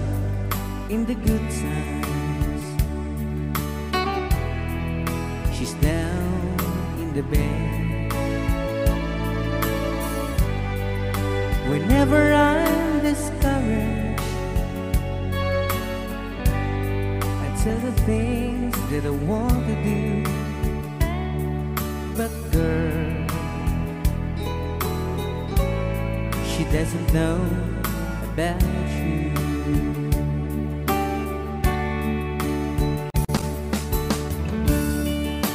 up in the good times. She's down in the bed. Whenever I'm discouraged, I tell the things that I want to do. But girl, she doesn't know about you.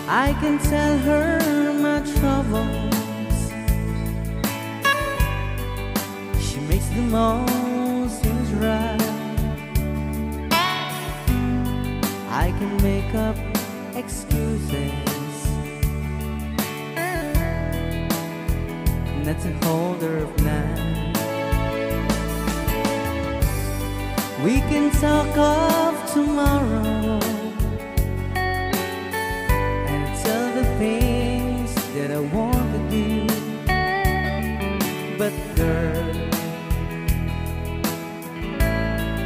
I can tell her my troubles, she makes them all seem right. I can make up excuses not to hold her up now. We can talk of tomorrow and tell the things that I want to do. But girl,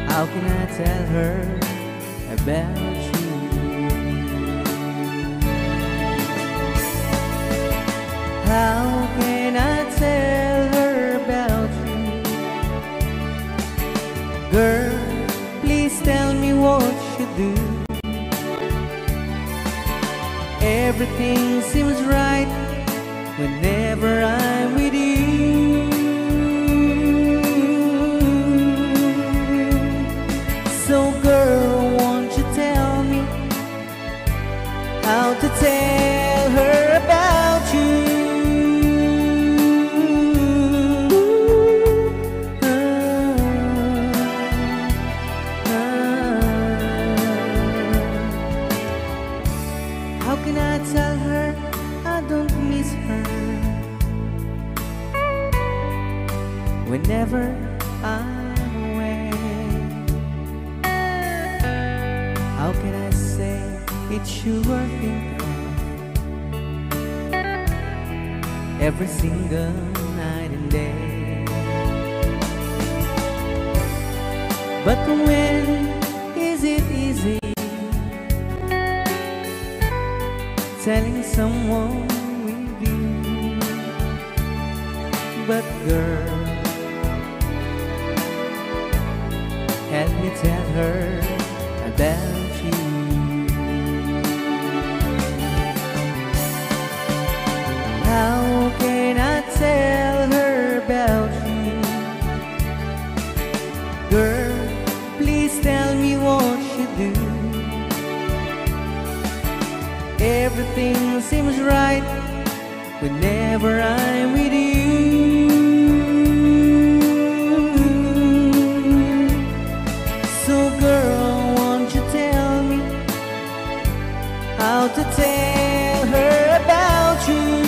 how can I tell her about you? How can I tell her about you? Girl, tell me what you do. Everything seems right whenever I'm with you. So girl, won't you tell me how to tell her about you? Whenever I'm away, how can I say it's you I think of every single night and day? But when is it easy telling someone we do? But girl, help me tell her about you. How can I tell her about you? Girl, please tell me what you do. Everything seems right whenever I'm with you. How to tell her about you?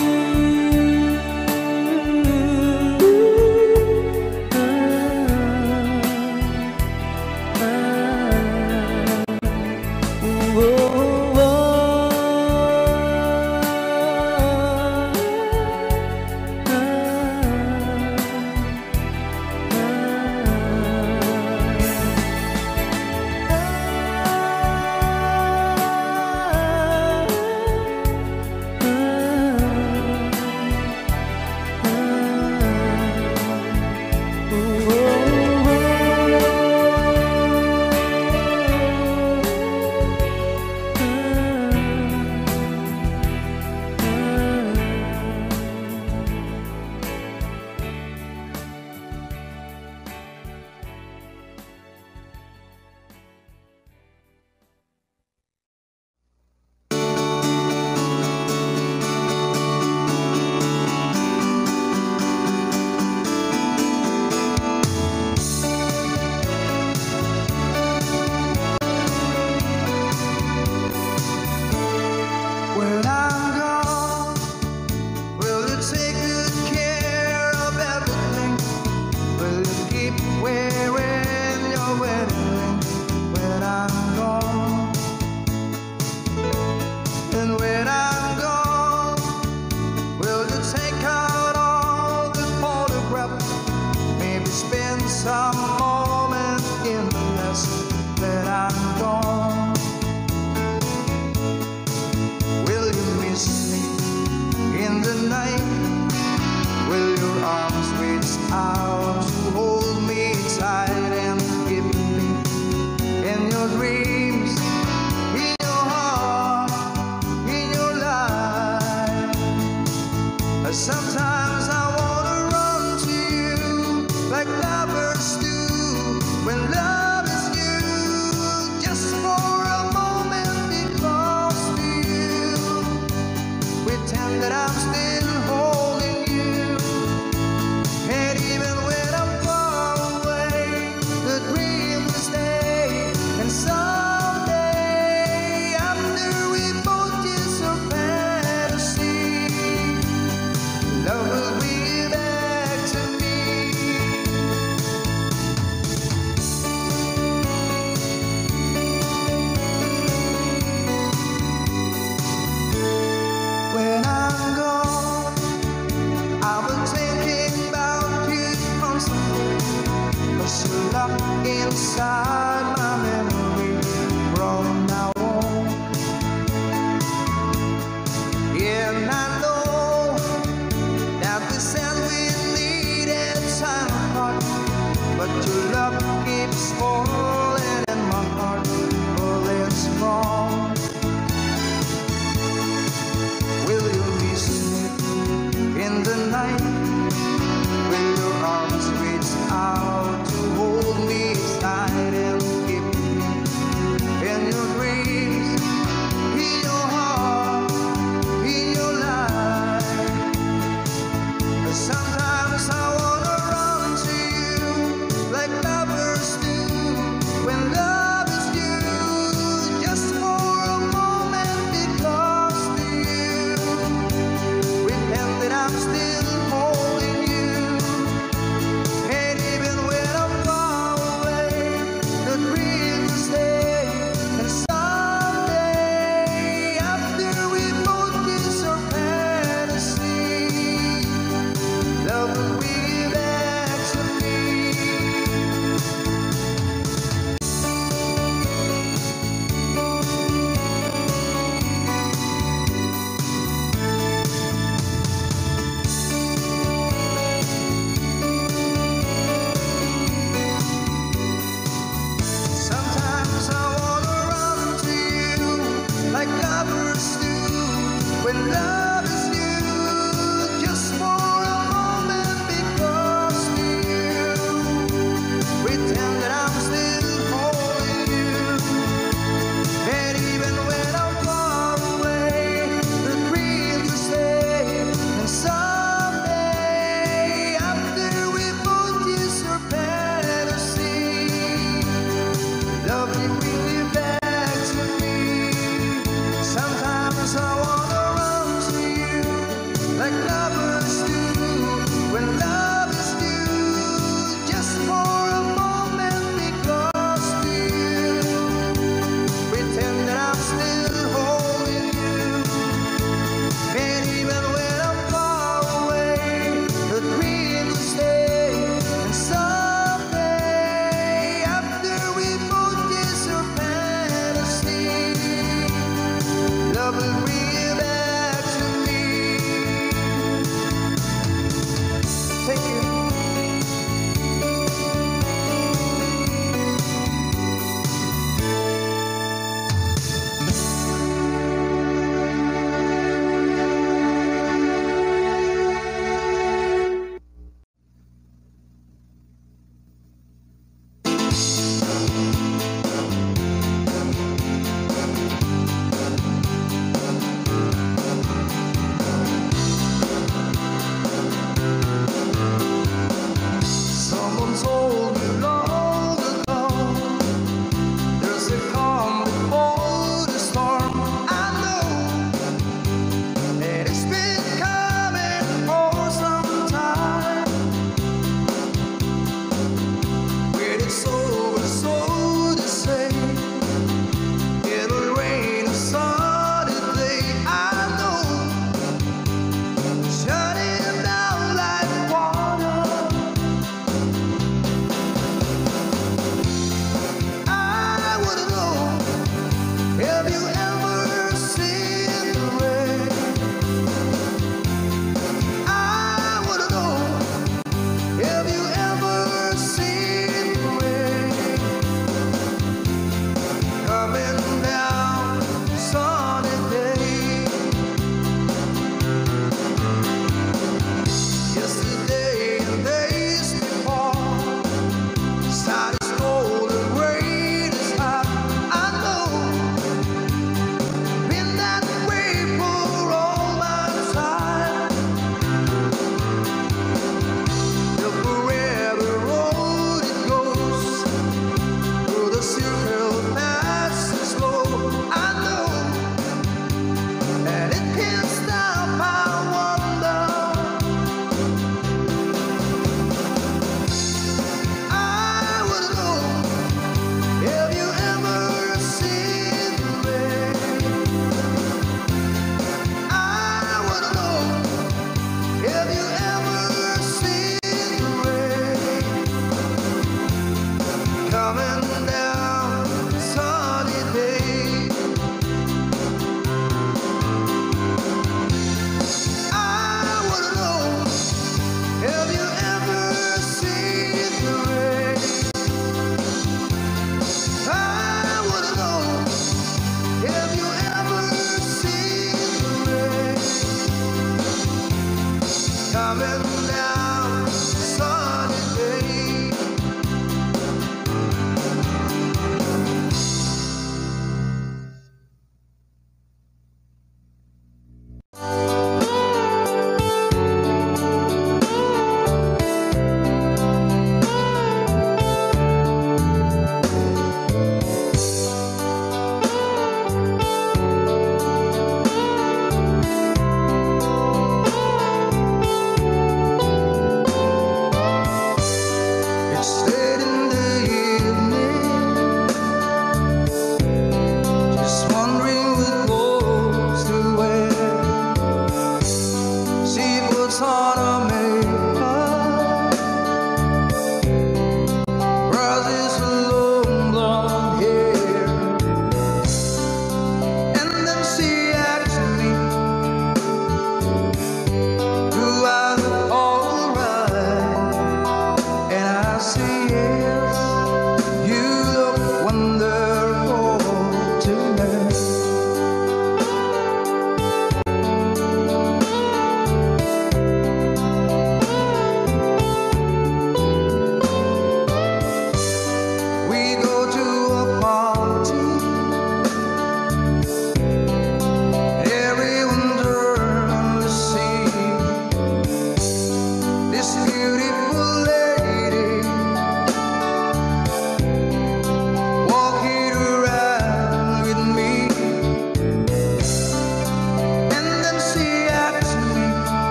I wanna run to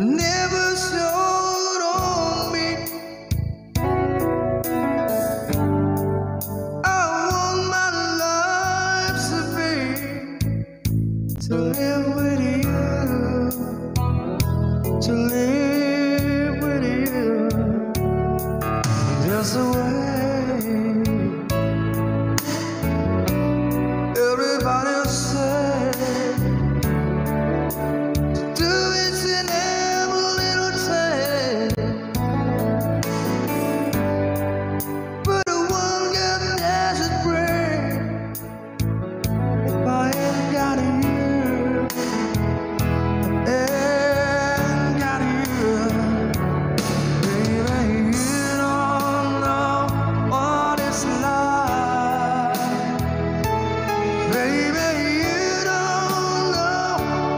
never snowed on me. I want my life to be, to live with you, to live with you. There's a way, everybody said, to do it in every little time. But one good as it brings, if I ain't got you, baby, you don't know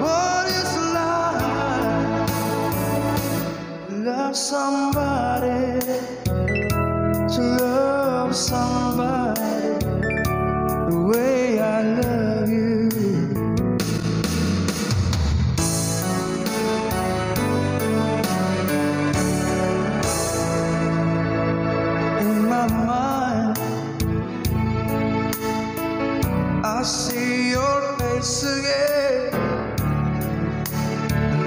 what it's like, baby. Somebody, to love somebody the way I love you. In my mind, I see your face again.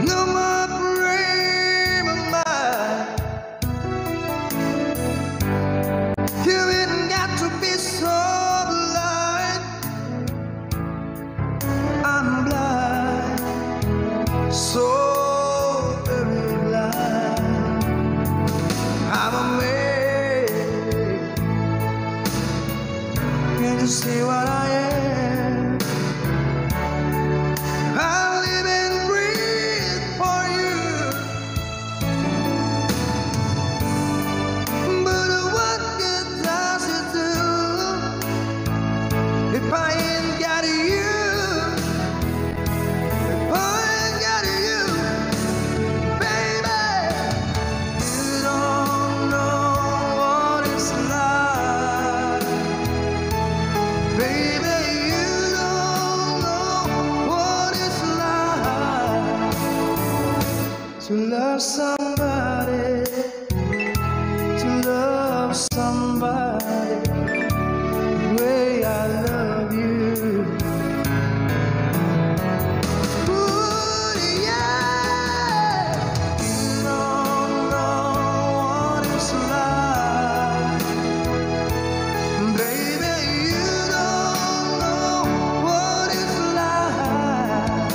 I know my dream of mine. You ain't got to be so blind. I'm blind, so very blind. I'm amazed. Can't you see what I am? I live and breathe for you. But what good does it do if I ain't got you? If I ain't got you, baby, you don't know what it's like, baby, you don't know what it's like to love somebody, to love somebody the way I love you. Ooh, yeah. You don't know what it's like, baby, you don't know what it's like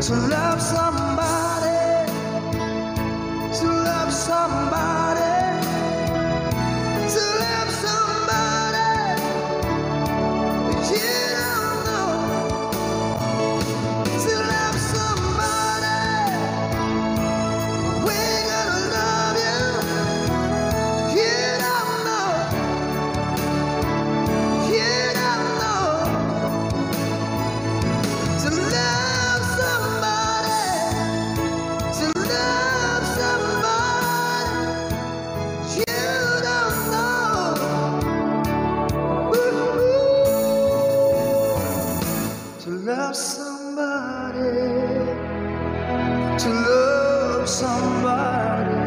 to love somebody, to love somebody, to love somebody that you don't know, to love somebody. We're gonna love you. You don't know, you don't know, to love somebody, to love somebody you don't know. Ooh. To love somebody, to love somebody,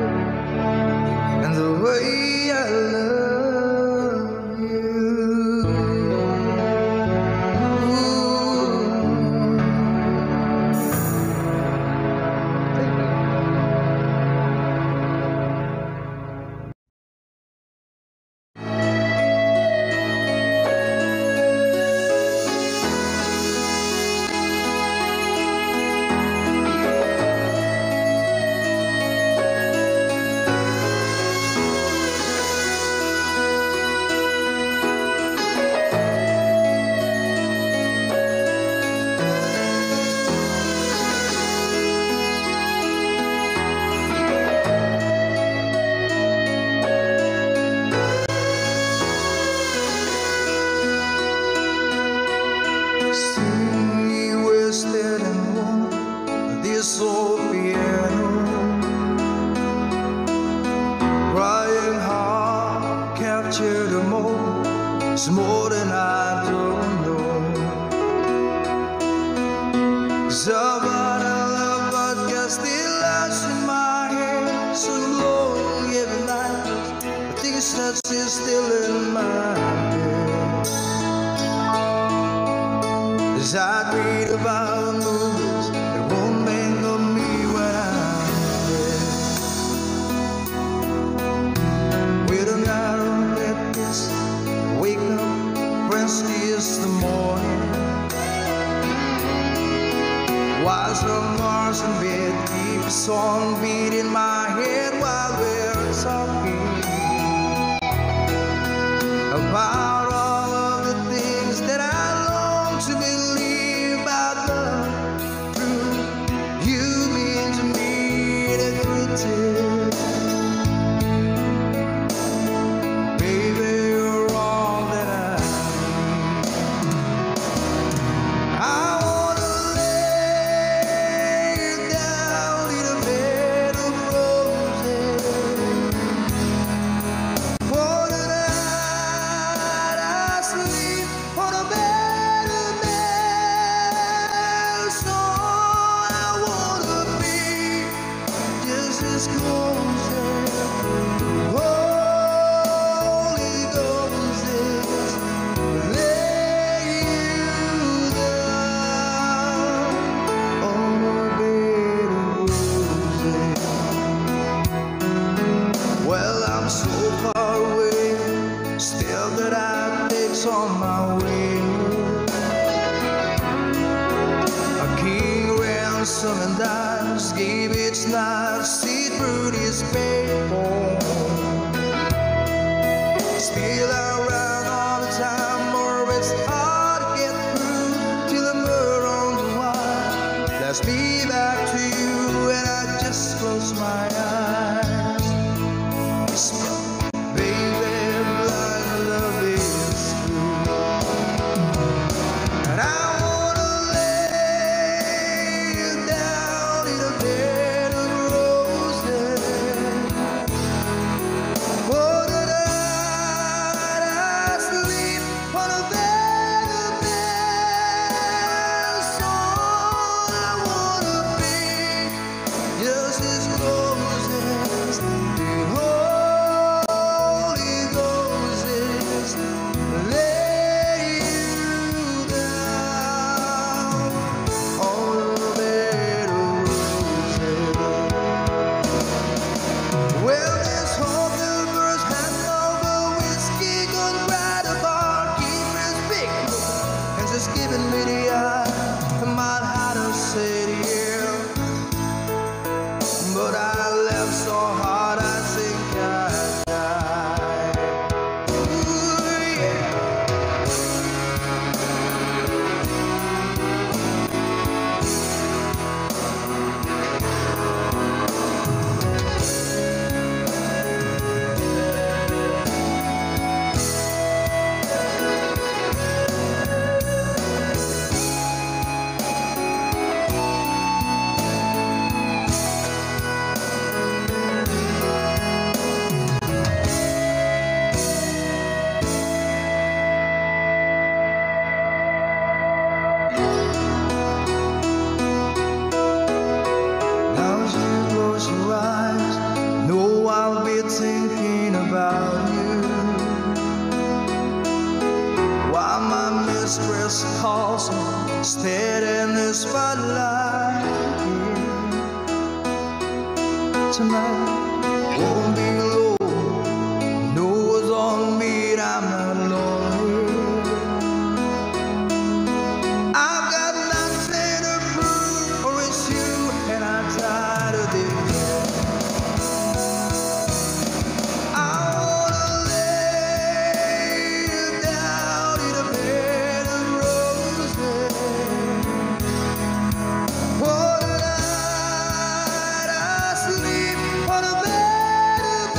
and the way I love you. Ooh. See me wasted and warm, this old piano, crying hard, capture the moment. It's more than I don't know. Somebody I love, but can still you're still in my head. As I read about movies that won't make of me what I'm. Wait a night on that piss, wake up, Wednesday is the morning. Why is the Mars in bed? Keep a song beat in my head while we're talking about all of the things that I long to believe about love through you mean to me and everything. Baby, you're all that I need. I wanna lay you down in a bed of roses. For sleep on a bed of memories. No, I wanna be just as close as the Holy Ghost is. Lay you down on a bed of roses. Well, I'm so far away, still that I takes on my way. A king ransom and dies, gave its knife, see through his paper. Still around all the time, or it's hard to get through till the moon on the wire. That's me back to you, and I just close my eyes. Thinking about you while my mistress calls me, stared in the spotlight. Tonight won't be alone. No one's on me, and I'm not lonely. I've got nothing to prove, for it's you and I try to defend. What a bed of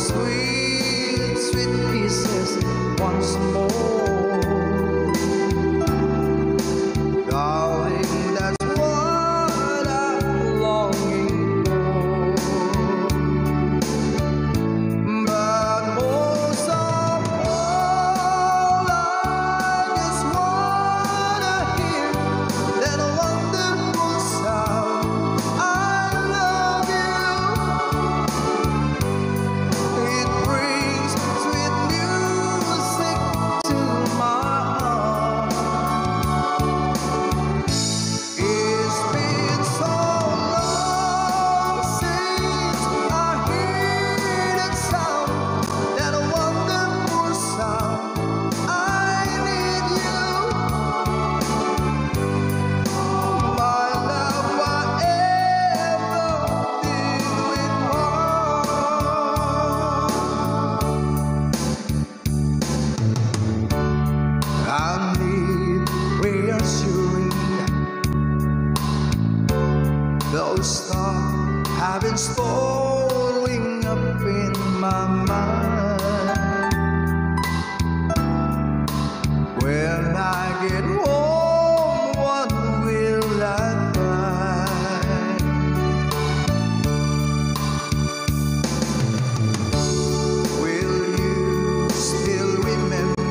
sweet, sweet pieces once more. Darling, that's what I'm longing for. But most of all, I just wanna hear that wonderful sound. I love you. It brings sweet music to my heart. It's been so long since I heard that sound, that wonderful sound. I need you, my love, whatever did we want? I need reassuring. Those thoughts have been swirling up in my mind. When I get home, what will I find? Will you still remember?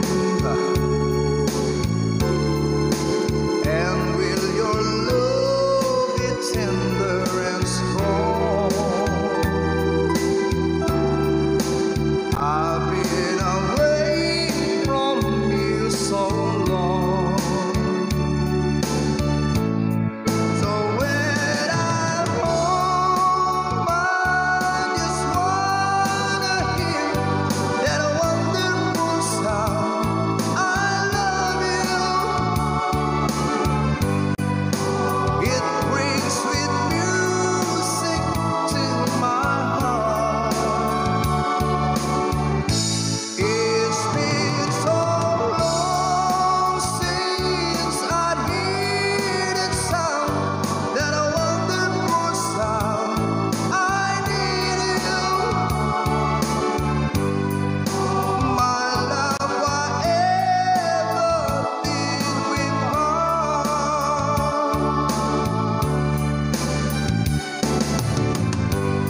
And will your love be tender and strong? I've been away from you so long. So when I'm home, I just wanna hear that wonderful sound. I love you. It brings sweet music to my heart. It's been so long since I heard that sound, that wonderful sound. I need you, my love, whatever did we part? My love, whatever did we part? Stuck on you, got this feeling down in my soul that I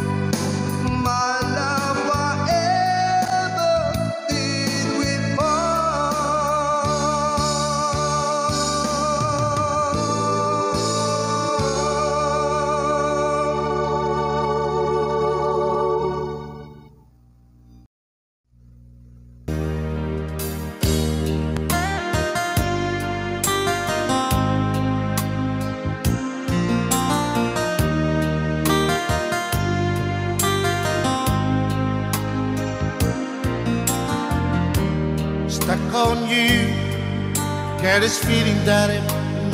just can't lose. Some old my way. Needed a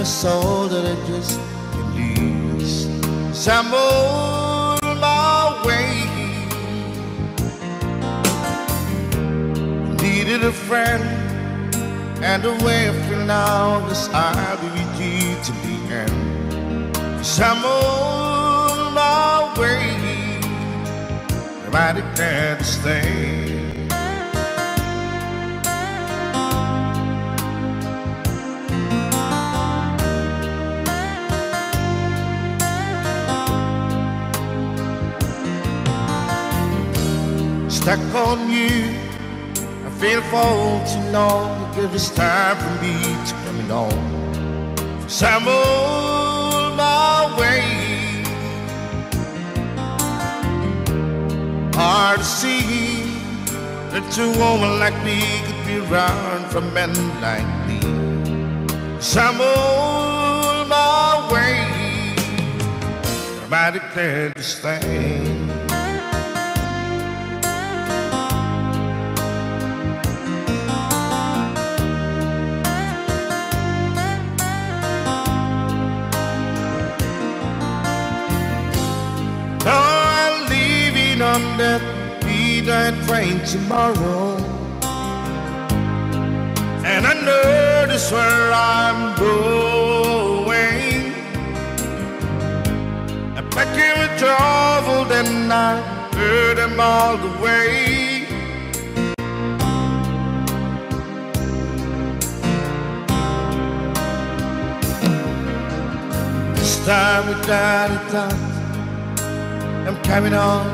friend and a way of feeling out, 'cause I'll be with you to the end. Some old my way. Nobody can stay. Stuck on you, I feel for too long, because it's time for me to come and on. Some old my way. Hard to see that a woman like me could be around for men like me. Some old my way. Nobody can stay. On that midnight train tomorrow, and I know this where I'm going. I pack in with travel, then I heard them all the way. time we got it done, I'm coming on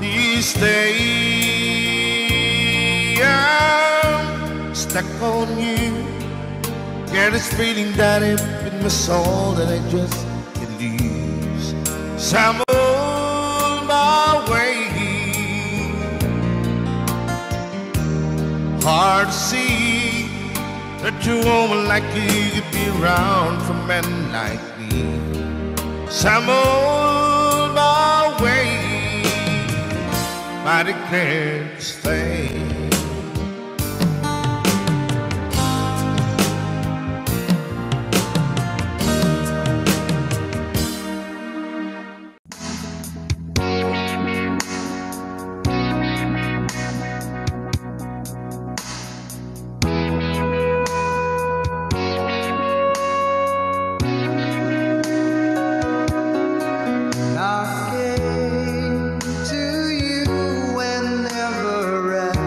this day. I'm stuck on you. Got this feeling that if in my soul that I just can't lose. So I'm on my way. Hard to see that a woman like you could be around for men like me. So I'm on my way, but I can't stay. I came to you and never ran.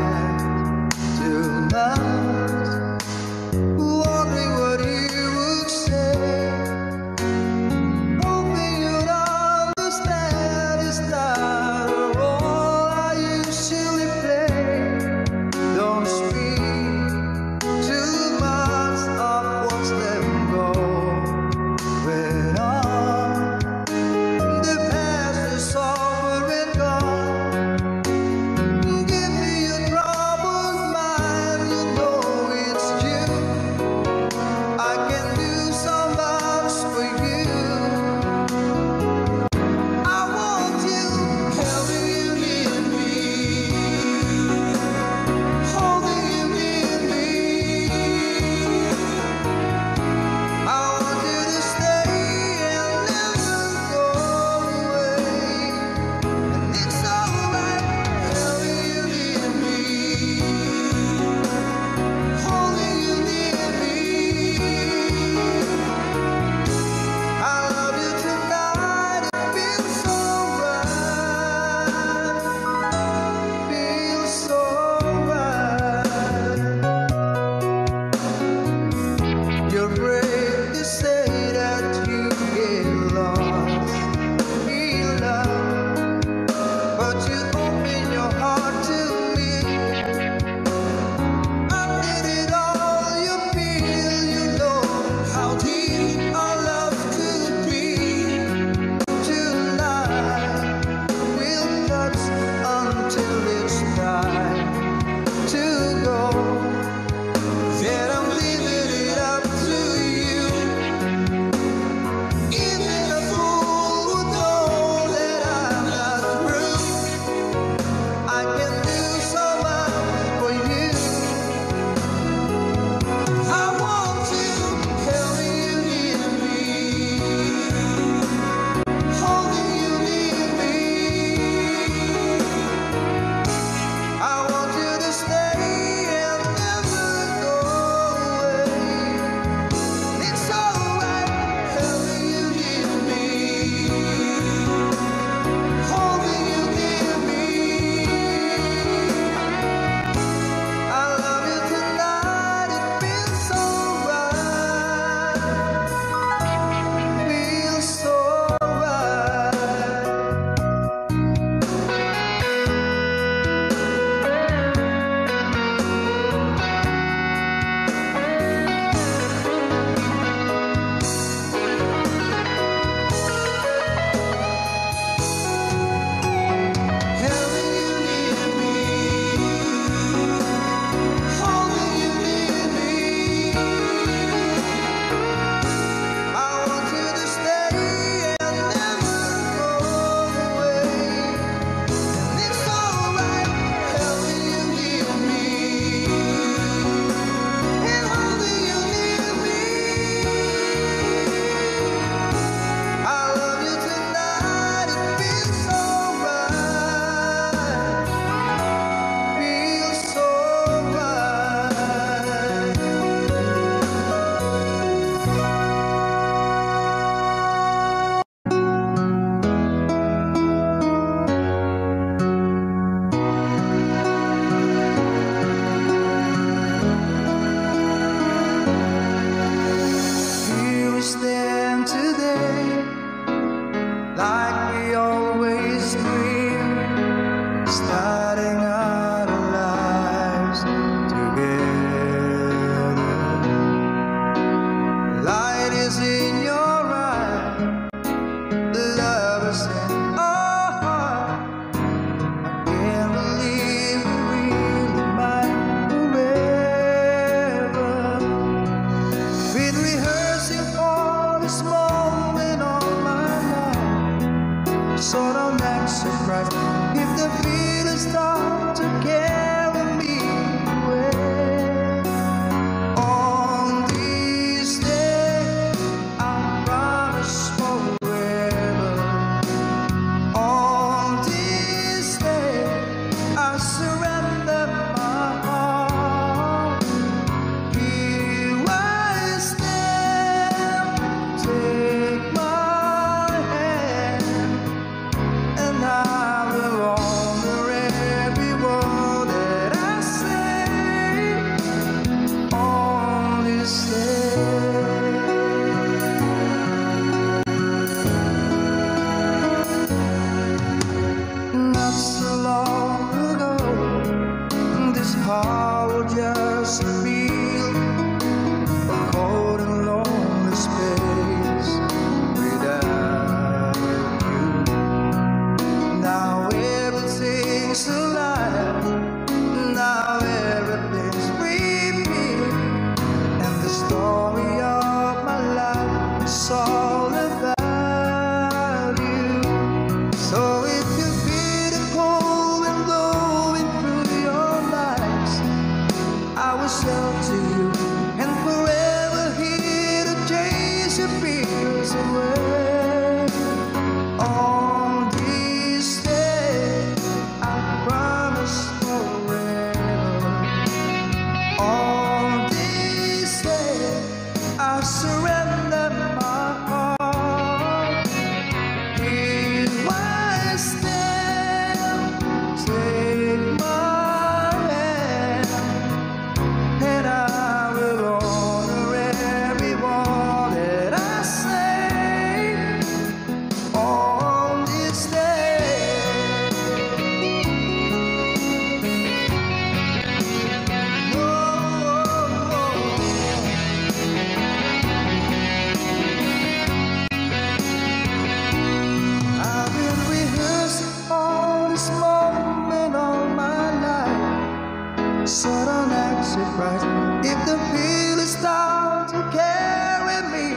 set an exit right. If the wheel is down to carry me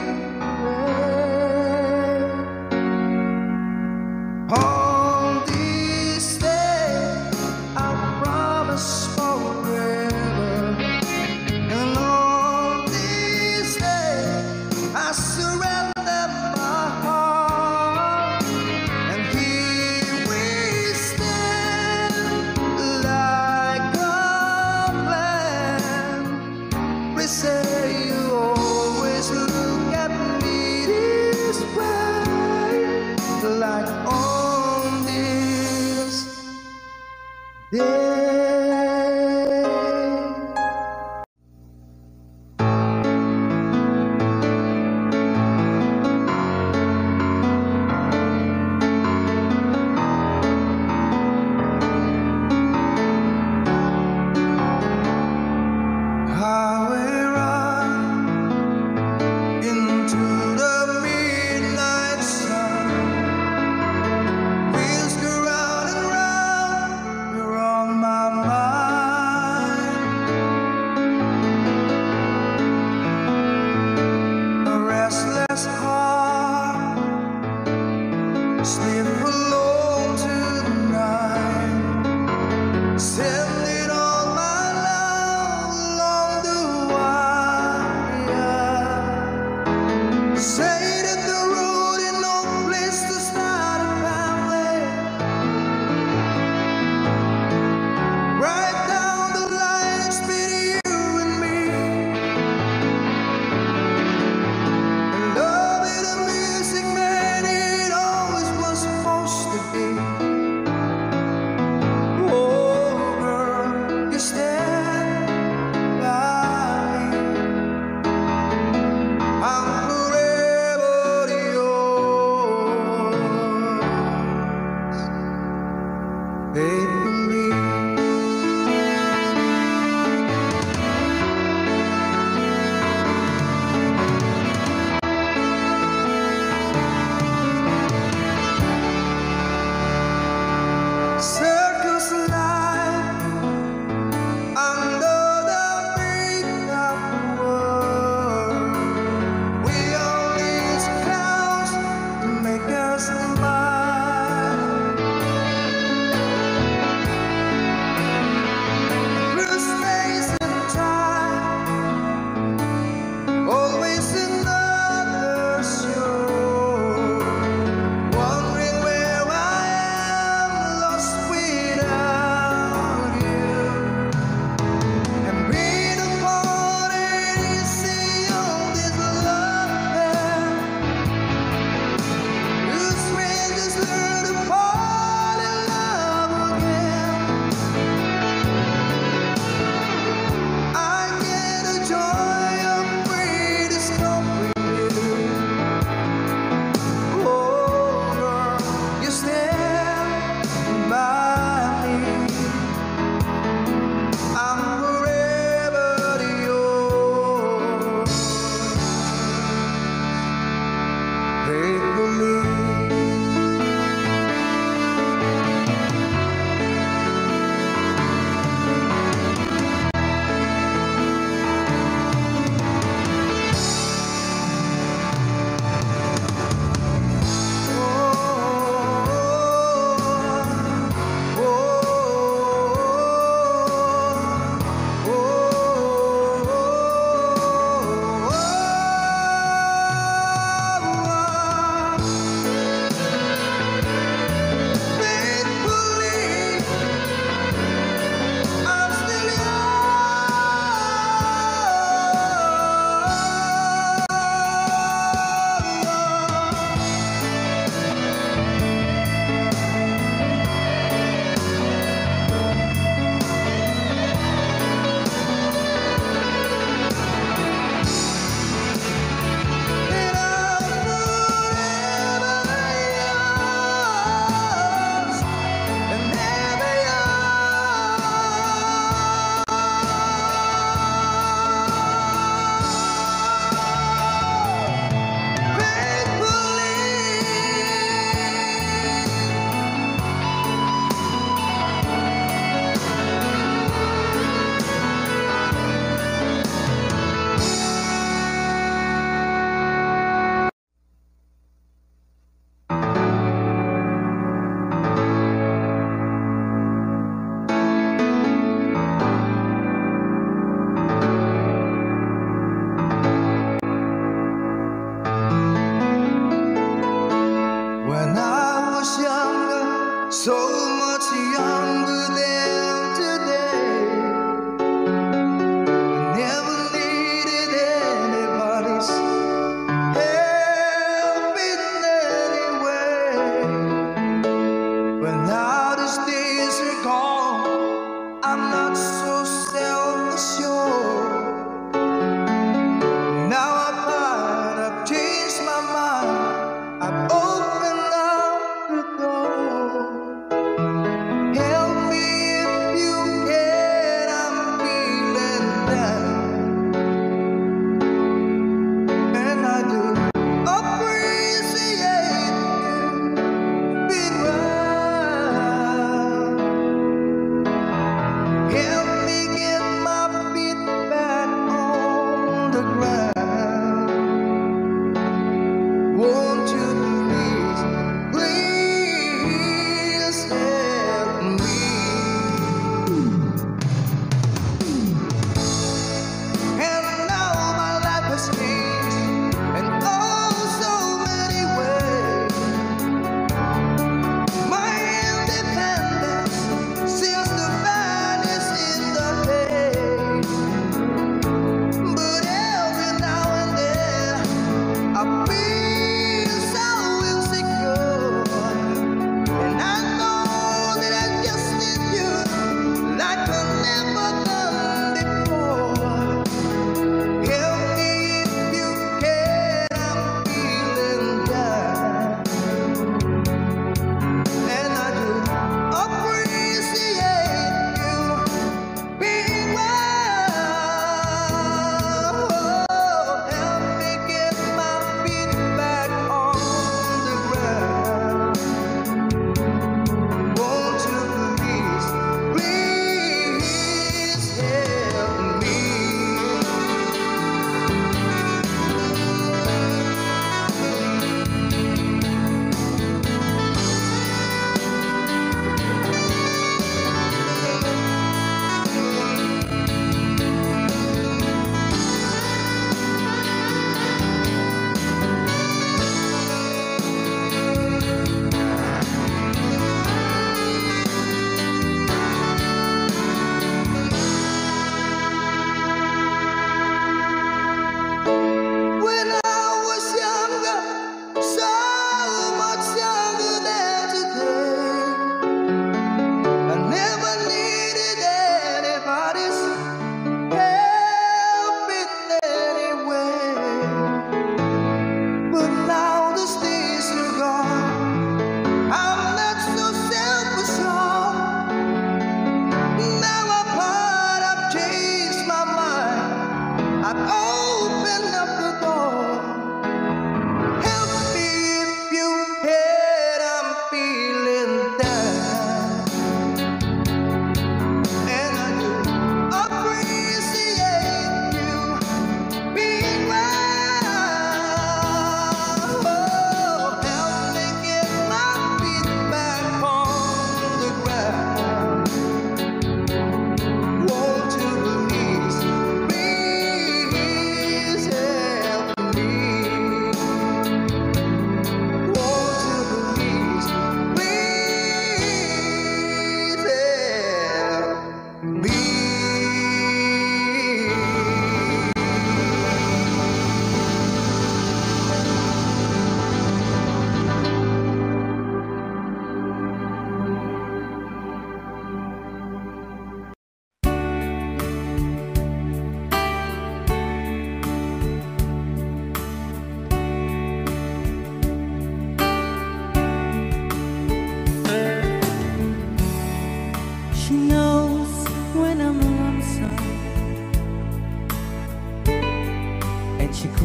away, on this day I promise forever, and on this day I surrender my heart, and here we stand like a plan.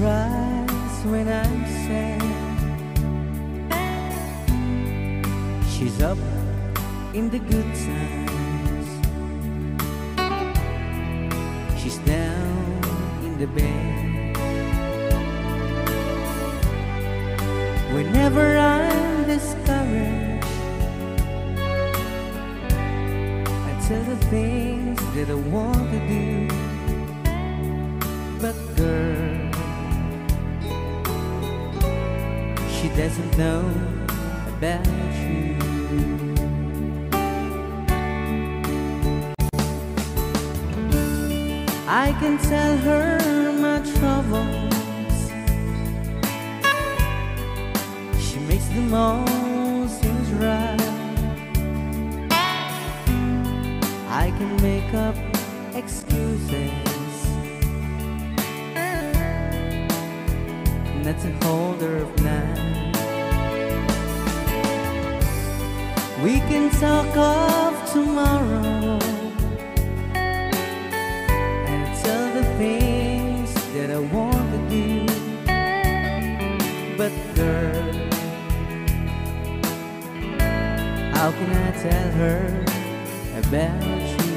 surprised when I'm sad. She's up in the good times, she's down in the bed. Whenever I'm discouraged, I tell the things that I want to do. But girl, she doesn't know about you. I can tell her my troubles, she makes them all seem right. I can make up excuses not to hold her now. We can talk of tomorrow, things that I want to do. But girl, how can I tell her about you?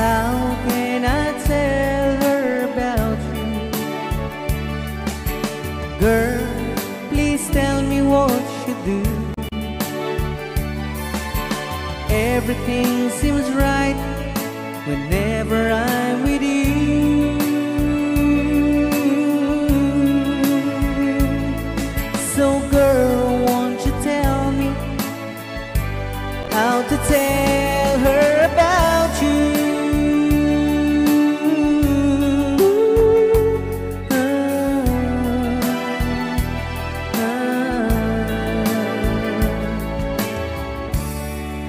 How can I tell her about you? Girl, please tell me what you do. Everything seems right whenever I'm with you. So girl, won't you tell me how to tell her about you?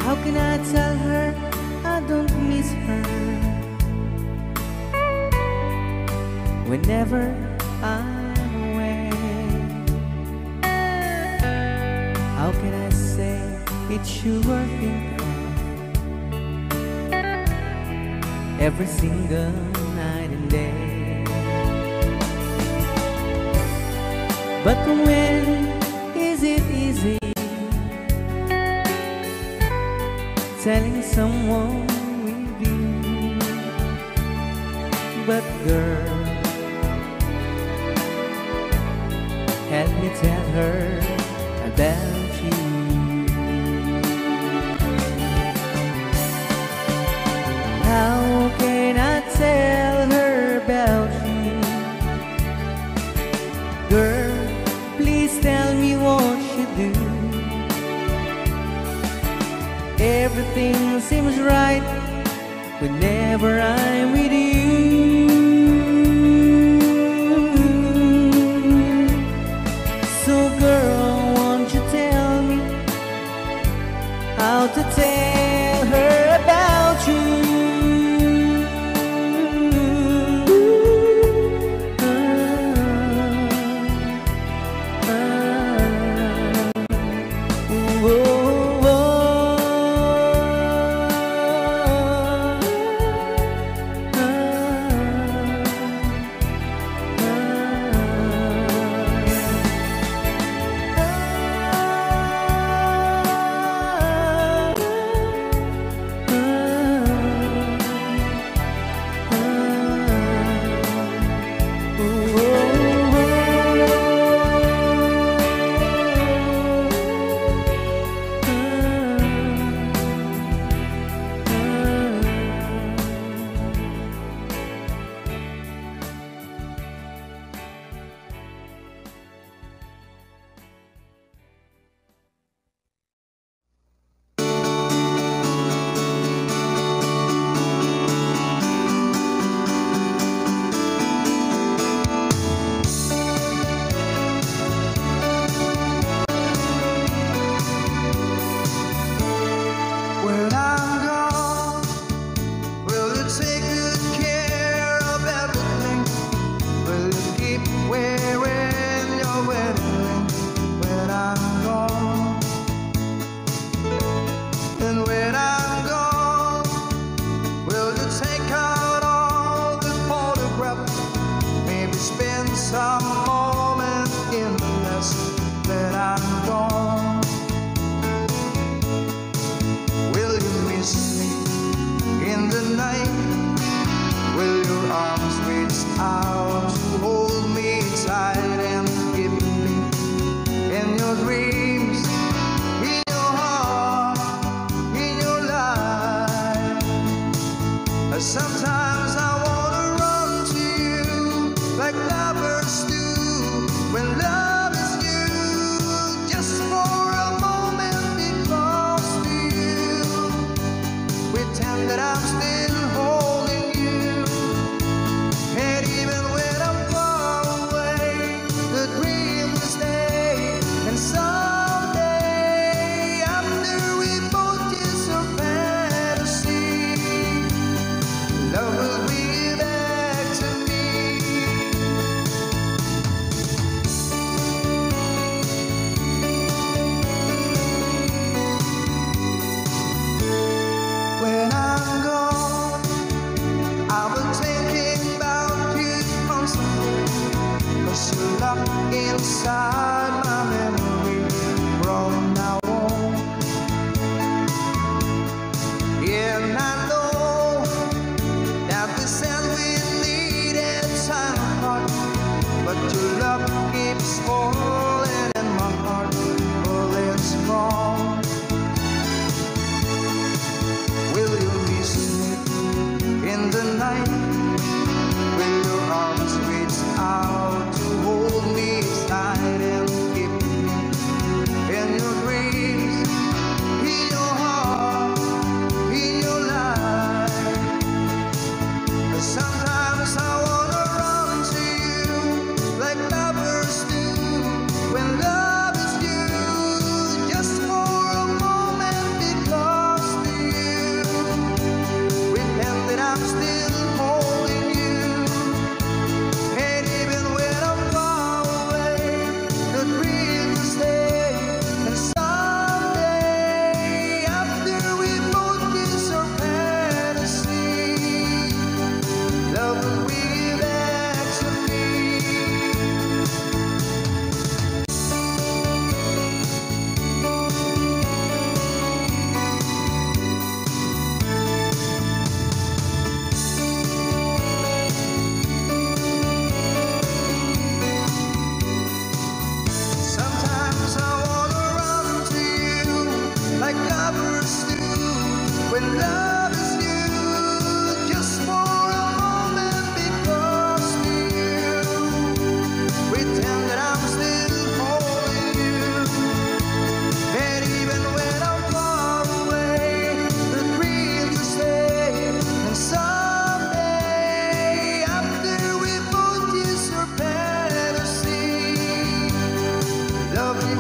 How can I tell her I don't miss her whenever I'm away? How can I say it's you I think of every single night and day? But when is it easy telling someone we do? But girl, help me tell her about you. How can I tell her about you? Girl, please tell me what you do. Everything seems right whenever I'm with you. So girl, won't you tell me how to tell her about you? Whoa.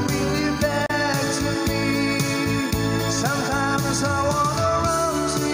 Really back to me. Sometimes I wanna run to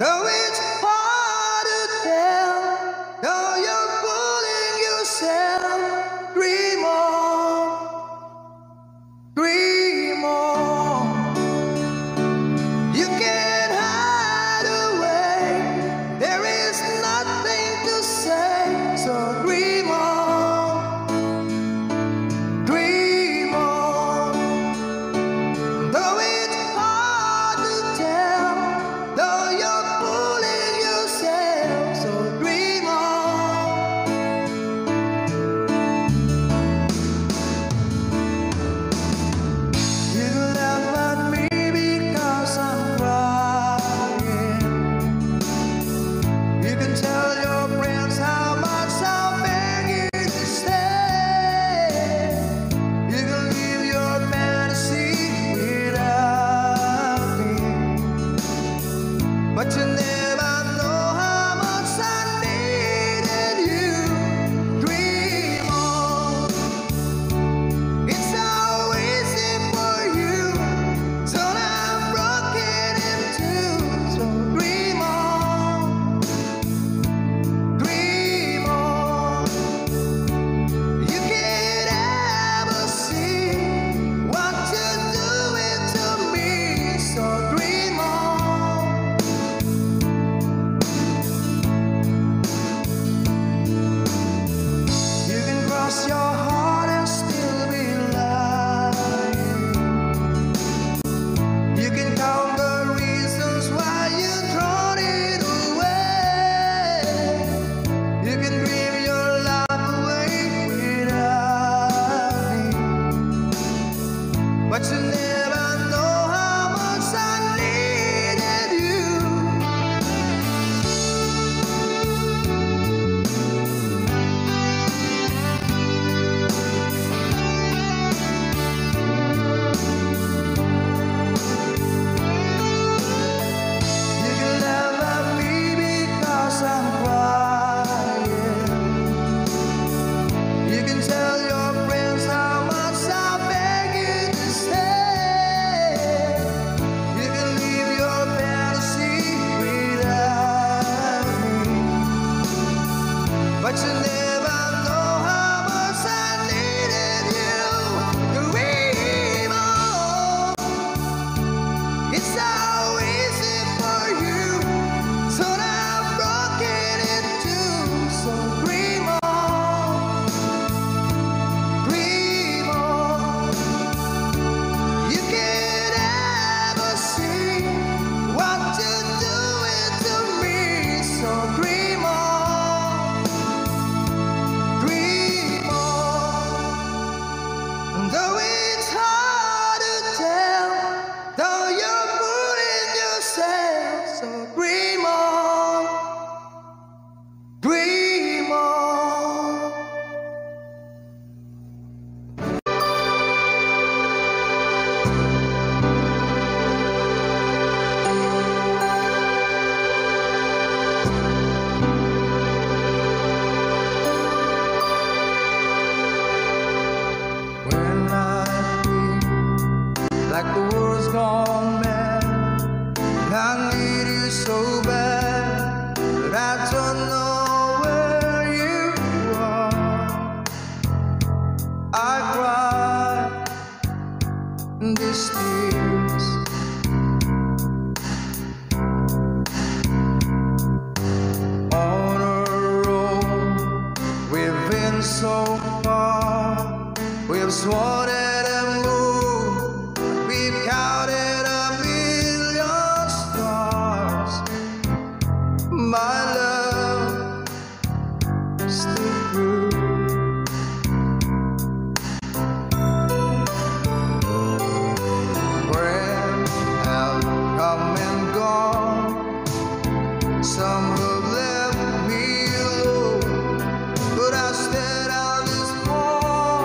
Though it's hard to tell, though you're fooling yourself, dream on, dream on. You can't hide away, there is nothing to say, so dream on, dream on. Though it's hard to tell, though you're fooling yourself, so dream on. You laugh at me because I'm crying. You can tell your friends how much I'm begging you to stay. You can live your fantasy without me, but you never know how much I needed you. Dream on, it's so easy for you, so I'm broken in two, so dream on, dream on. You can't ever see what you're doing to me, so dream on. You can cross your heart and still be lying. You can count the reasons why you throw it away. You can dream your life away without me, but you never know how much I needed you. You can laugh at me because I'm crying. You can tell your friends how much I beg you to stay. You can leave your fantasy without me, but you never know how much I needed you. Dream on, it's so easy for you, so I'm broken in two, so dream on, you can't ever see what you're doing to me, so dream on, though it's hard to tell. Though you're fooling yourself, so dream on, dream on. When I feel like the world's gone mad, and I need you so bad, but I don't know where you are. I cry these tears. On a road we've been so far, we've sworn it and moved, we've counted a million stars. My love still proves friends have come and gone. Some have left me alone, but I stand on this wall.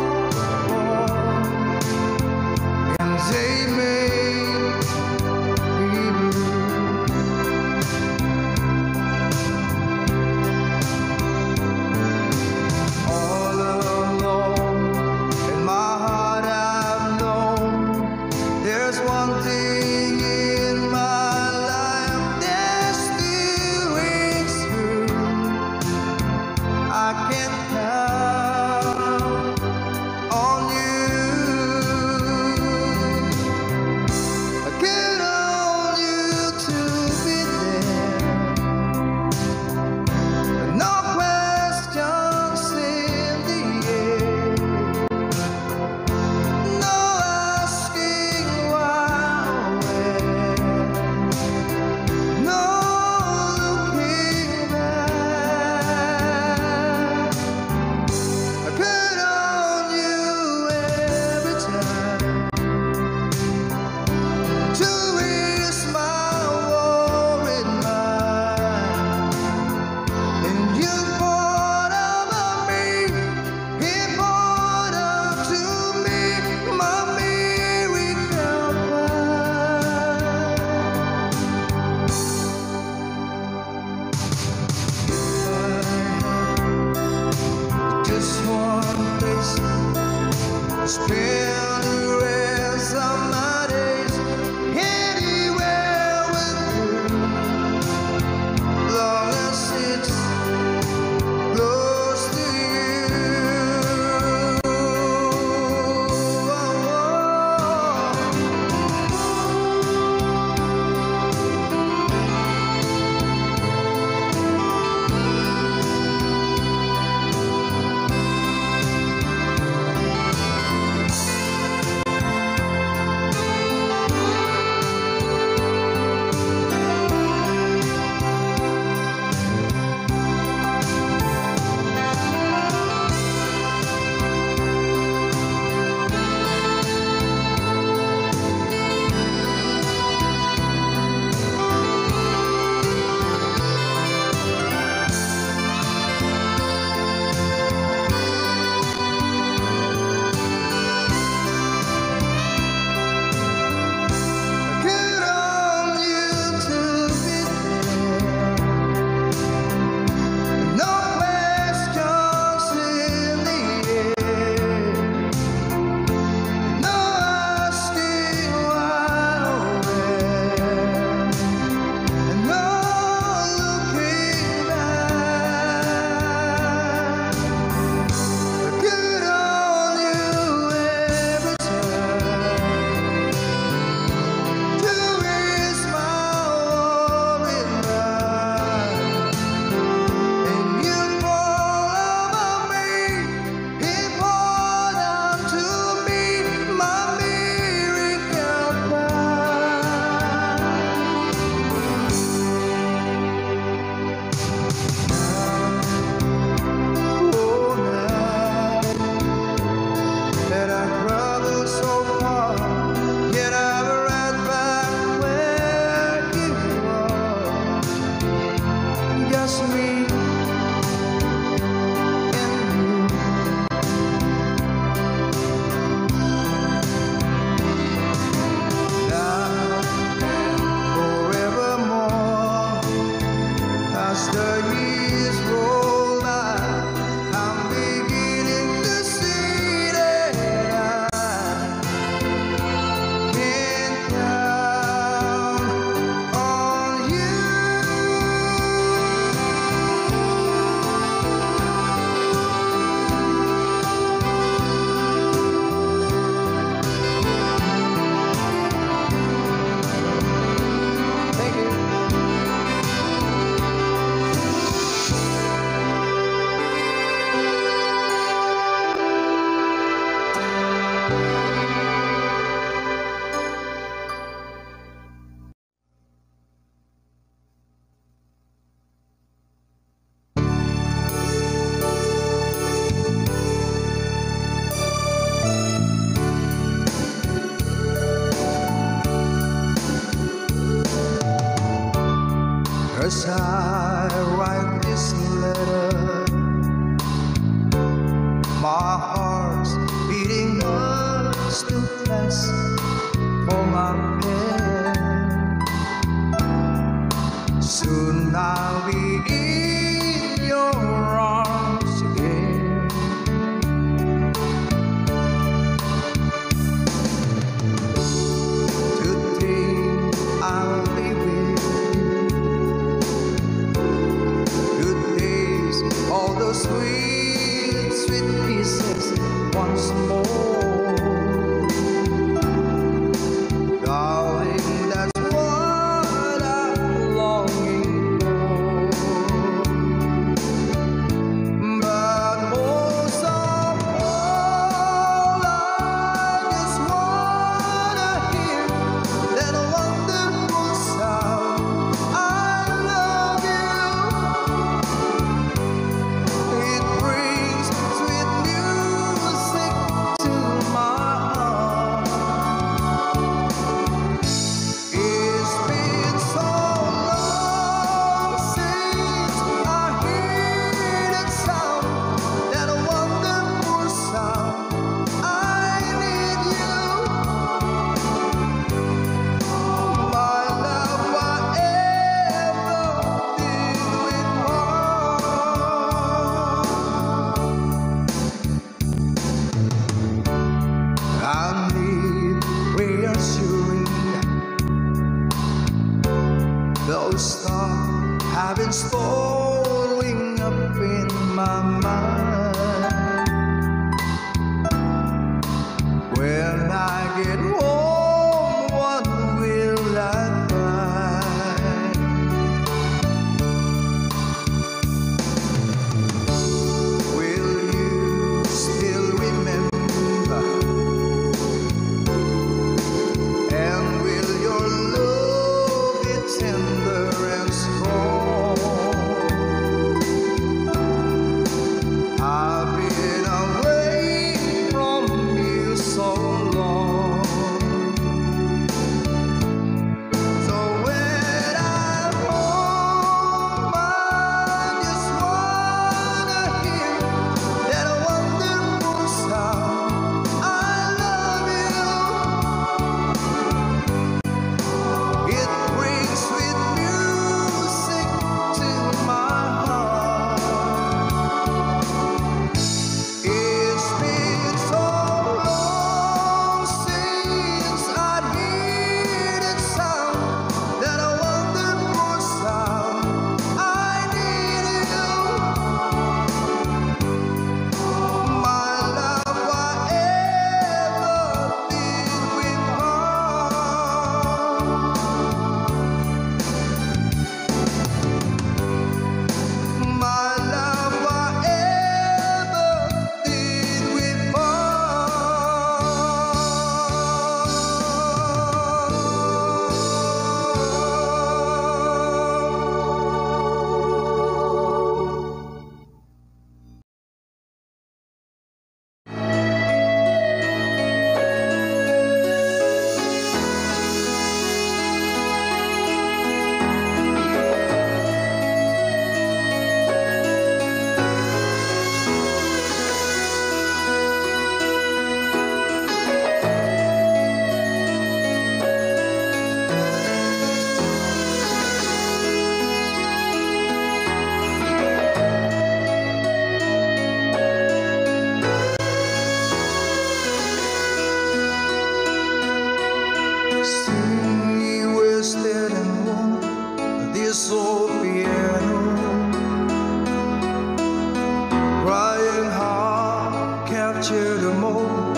about you the more,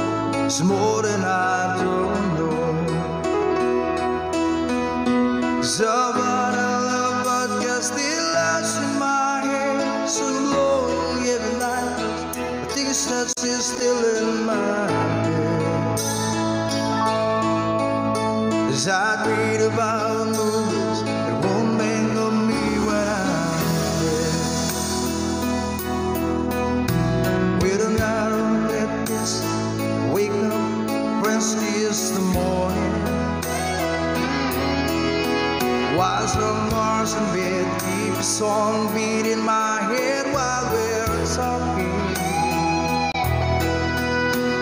it's more than I don't know. Someone I love but got still lost in my head. So long every night, I think it's not still in my head. As I read about movies, it won't make no me when I'm dead. With an arrow at this, wake up when it's the morning. While some Mars in bed, keep a song beat in my head while we're talking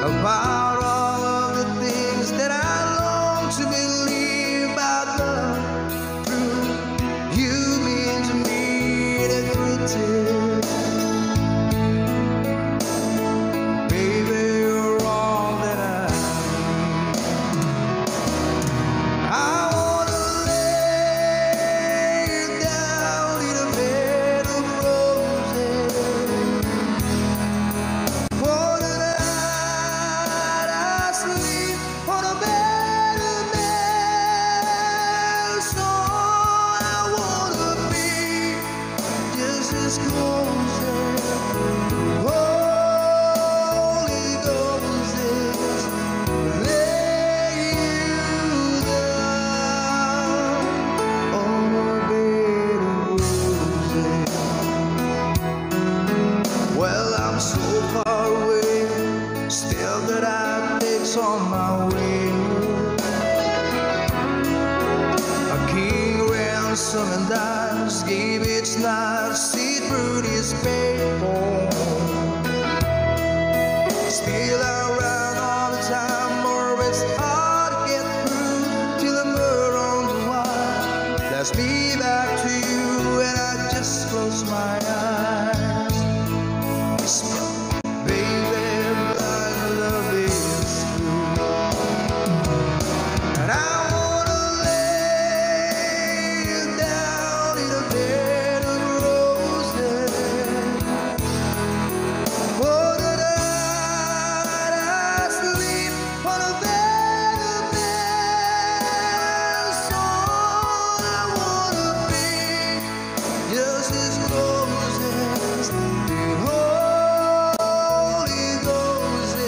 about all of the things that I long to believe about love through you mean to me and pretend. Baby, you're all that I need. I wanna lay down in a bed of roses. For tonight I sleep on a bed of memories. Oh, I wanna be just as close as the Holy Ghost is. Lay you down on a bed of roses. Well, I'm so far away, still that I takes on my way. A king ransom and dies, gave its life, see through this paper. Still around all the time, or it's hard to get through till I'm around the wire. That's me back to you, and I just close my eyes. Baby, blind love is true. And I wanna lay down in a bed of roses. For tonight I sleep on a bed of bells. All I wanna be just as close as the Holy Ghost is.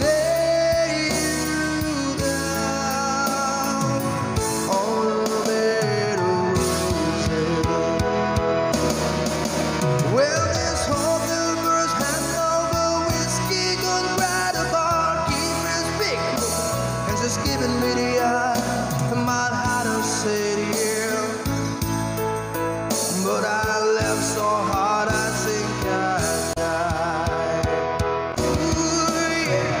Lay you down on a bed of roses. Well, this whole universe hand over whiskey, good ride a bar, keep his big look, and just giving me the eye. I might hide a city here, but I left so hard I think I died. Ooh, yeah.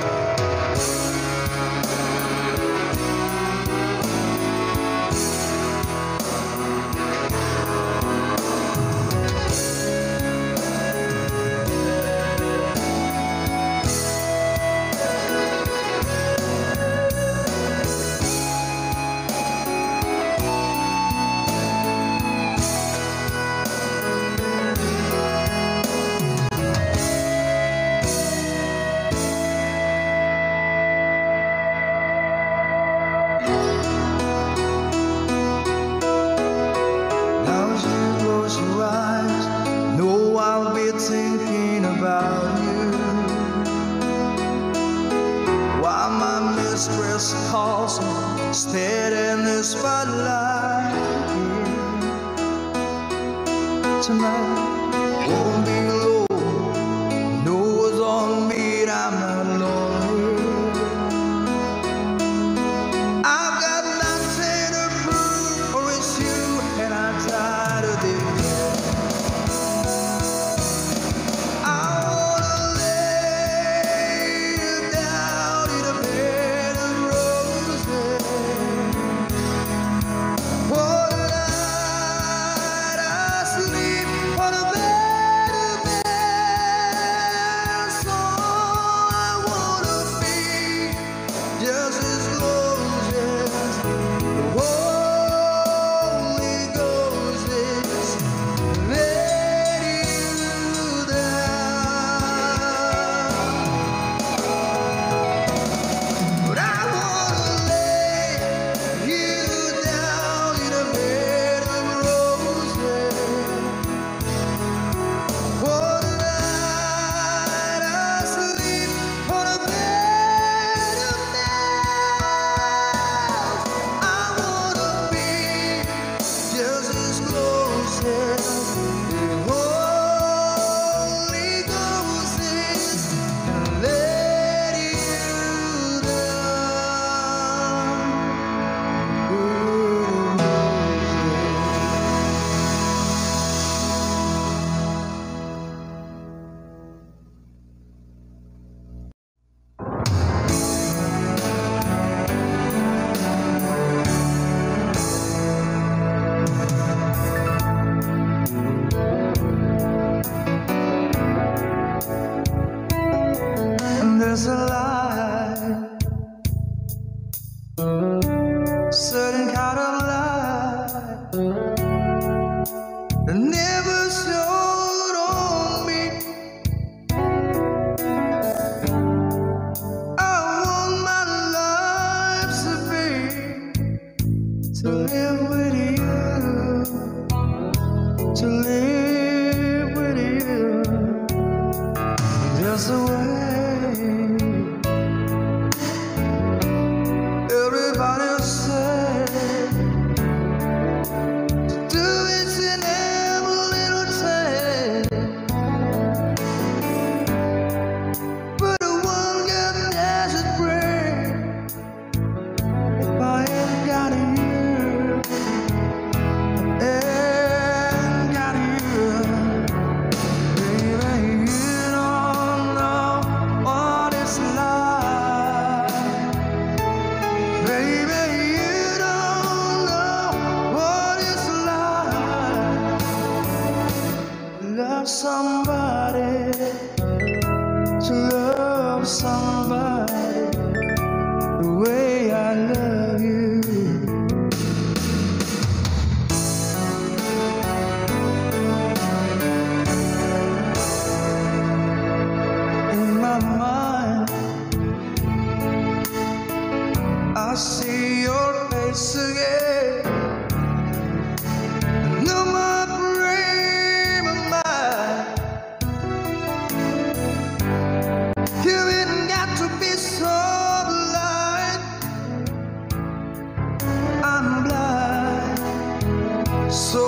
Now as you close your eyes, know I'll be thinking about you. While my mistress calls me, stare in the spotlight. Tonight won't be low, no one's on me, and I'm not lonely. I've got nothing to prove, for it's you, and I'm tired of this. I wanna lay down in a bed of roses. For tonight I sleep on a bed of is a lie, certain kind of lie, never showed on me. I want my life to be, to live with you, to live with you. There's a way. Somebody, to love somebody the way I love you. In my mind, I see your face again. I know my so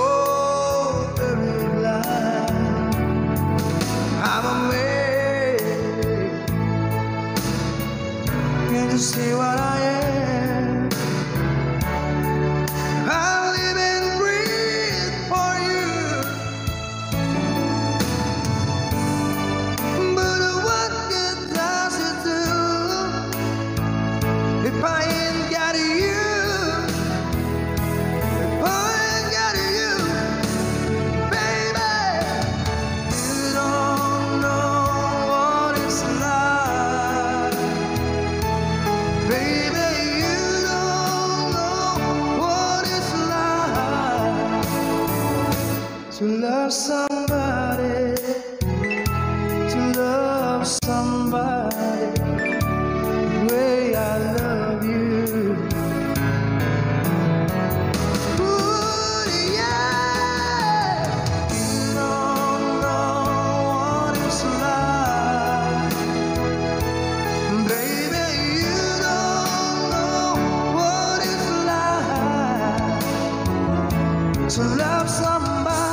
very blind. I'm amazed. Can't you see what I am? I live and breathe for you. But what good does it do if I ain't got you? To love somebody, to love somebody the way I love you. Ooh, yeah. You don't know what it's like, baby. You don't know what it's like to love somebody.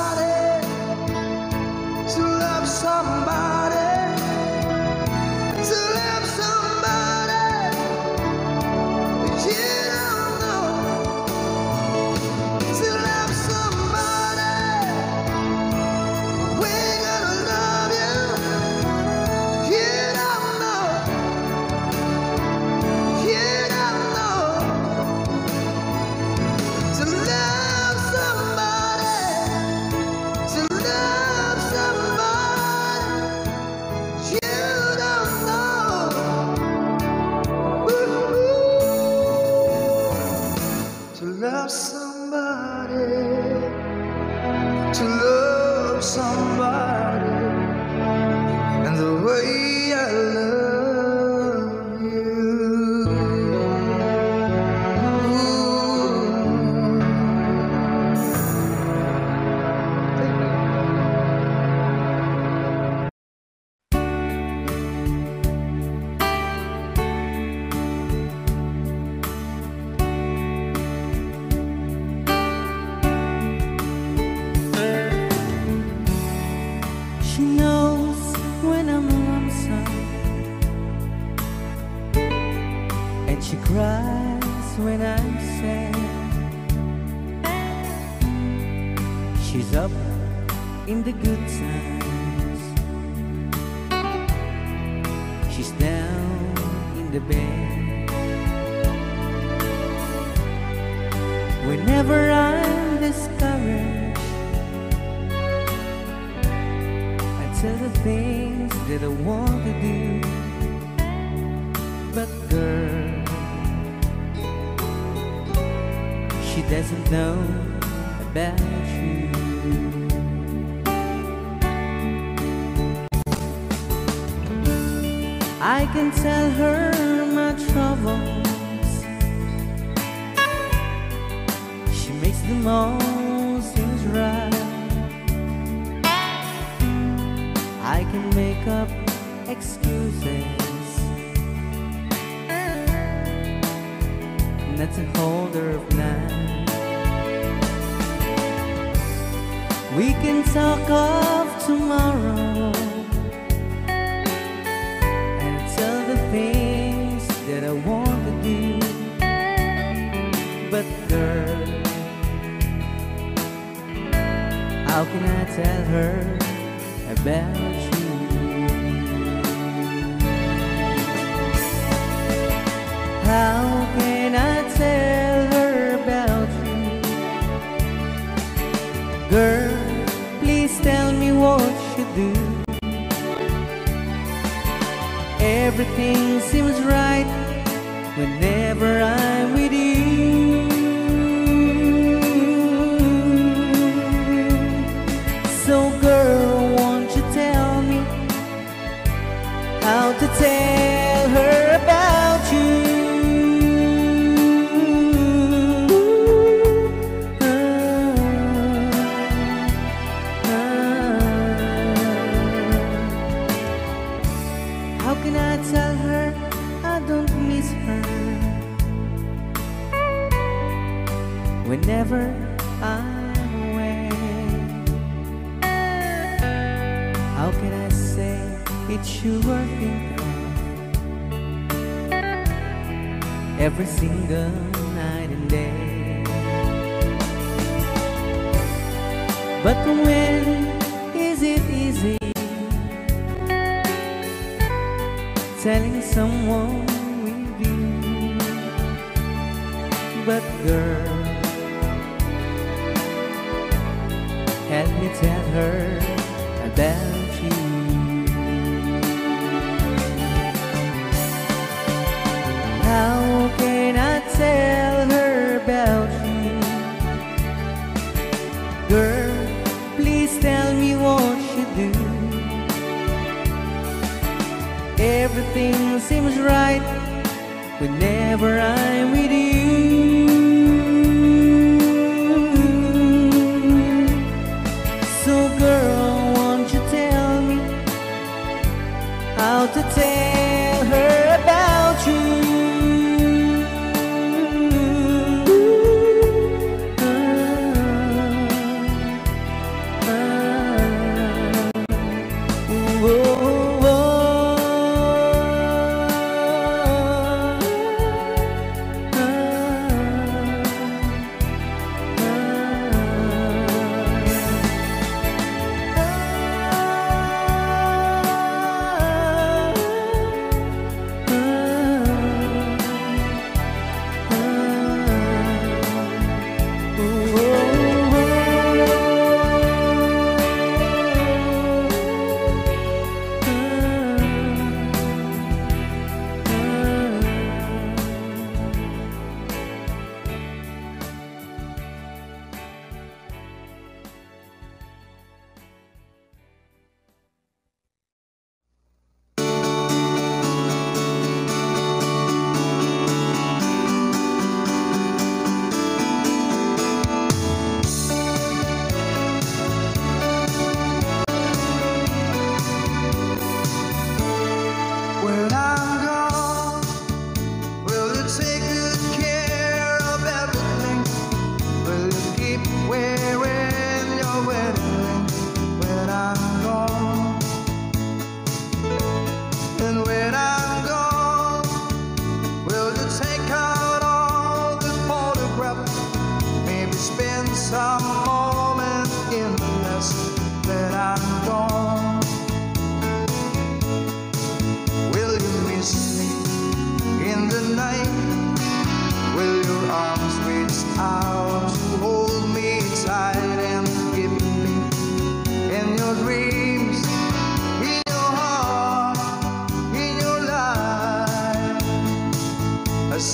To love somebody and the way I love you. She cries when I'm sad. She's up in the good times. She's down in the bed. Whenever I'm discouraged, I tell the things that I want to do. doesn't know about you. I can tell her my troubles, she makes them all seem dry. I can make up excuses not to hold her up now. We can talk of tomorrow and tell the things that I want to do. But girl, how can I tell her about you? How can I tell her about you? Girl, please tell me what you do. Everything seems right whenever I'm with you. So girl, won't you tell me how to tell her about you? Whenever I'm away, how can I say it's you I think of every single night and day? But when is it easy telling someone we've been? But girl, help me tell her about you. How can I tell her about you? Girl, please tell me what you do. Everything seems right whenever I'm with you. How to tell her about you?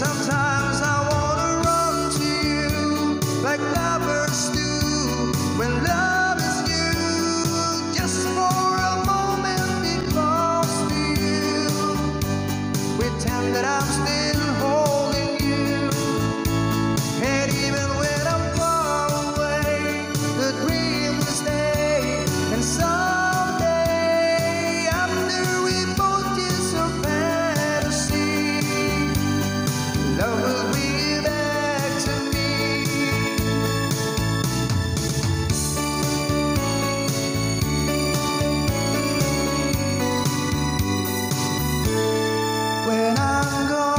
Sometimes I wanna run to you, When I'm gone.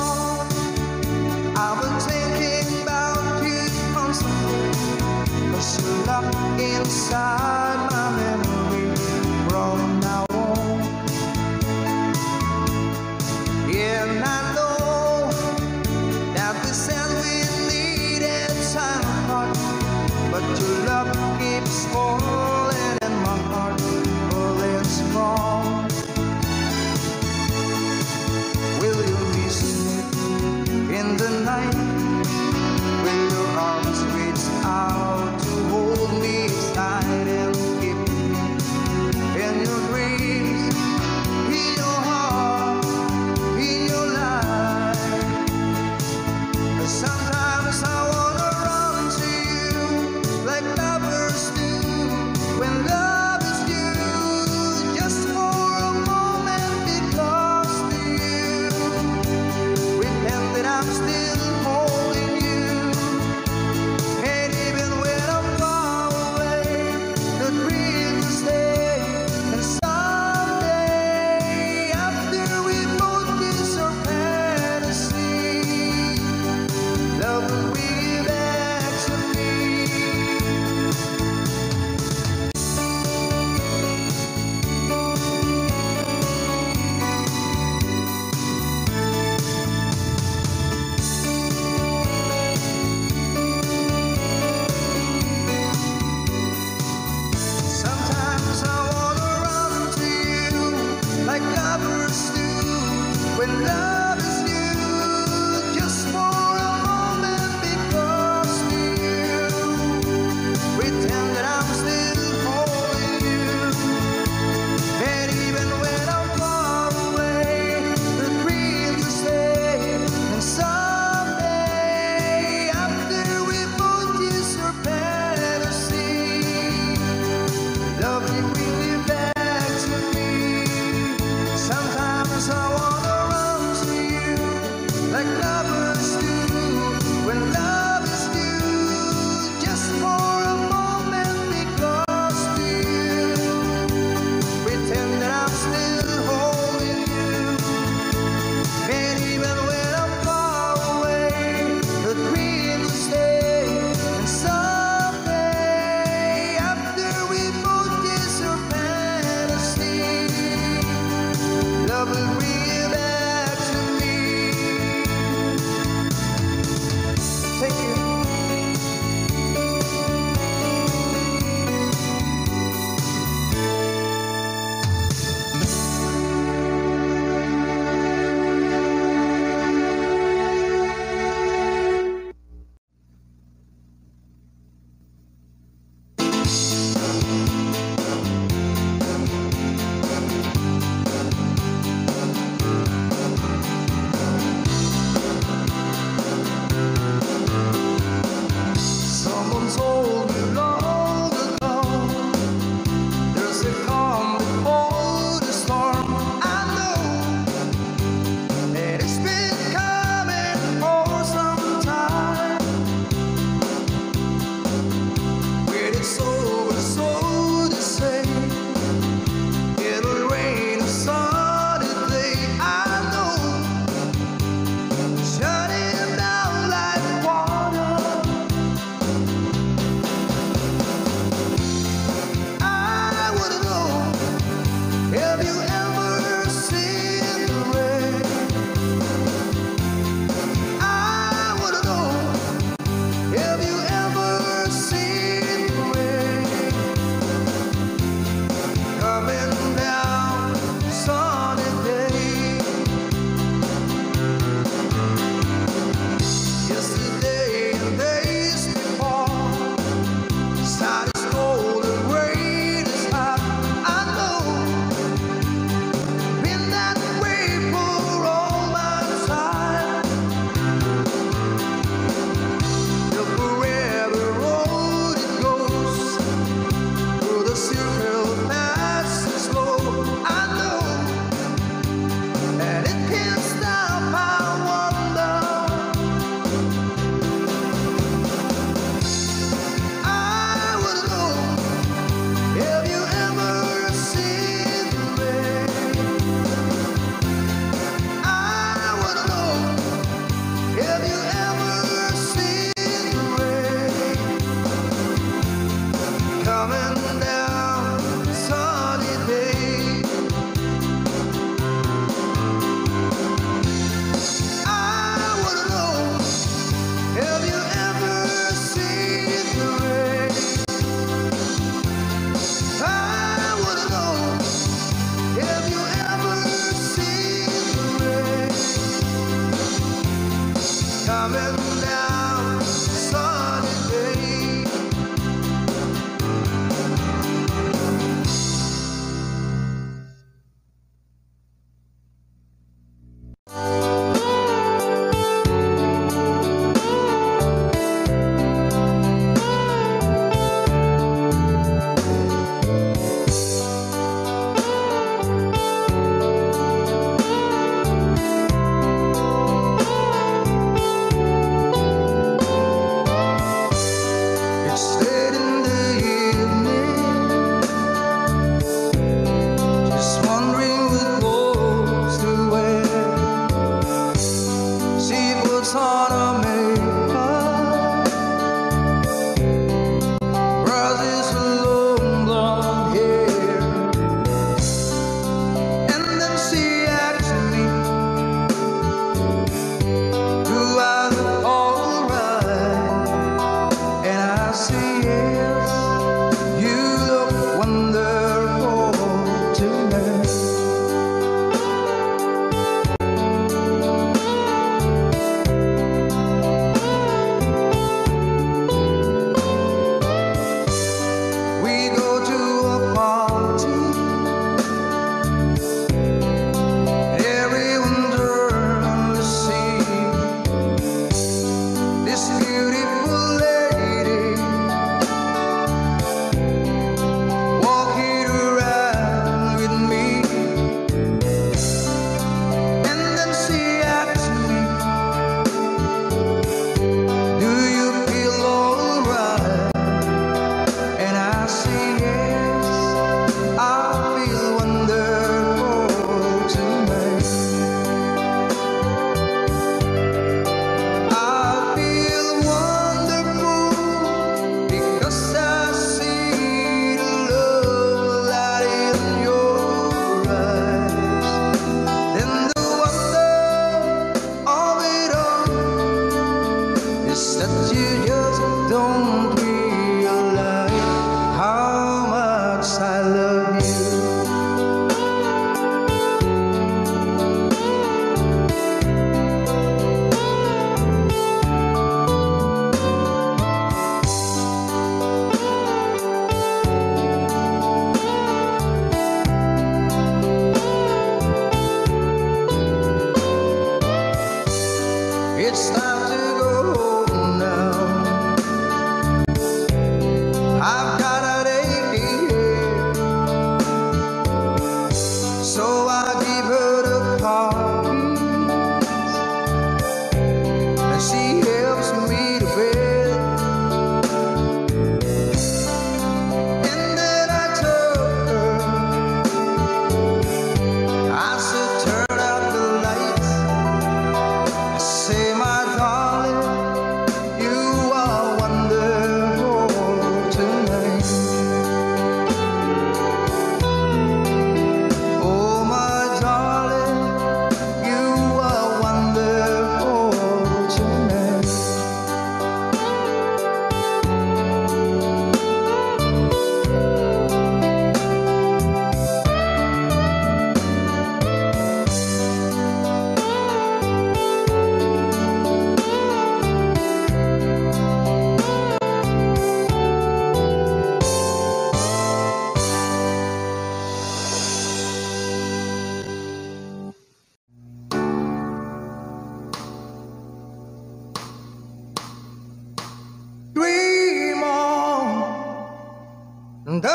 Though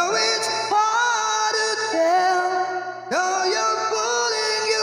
you're pulling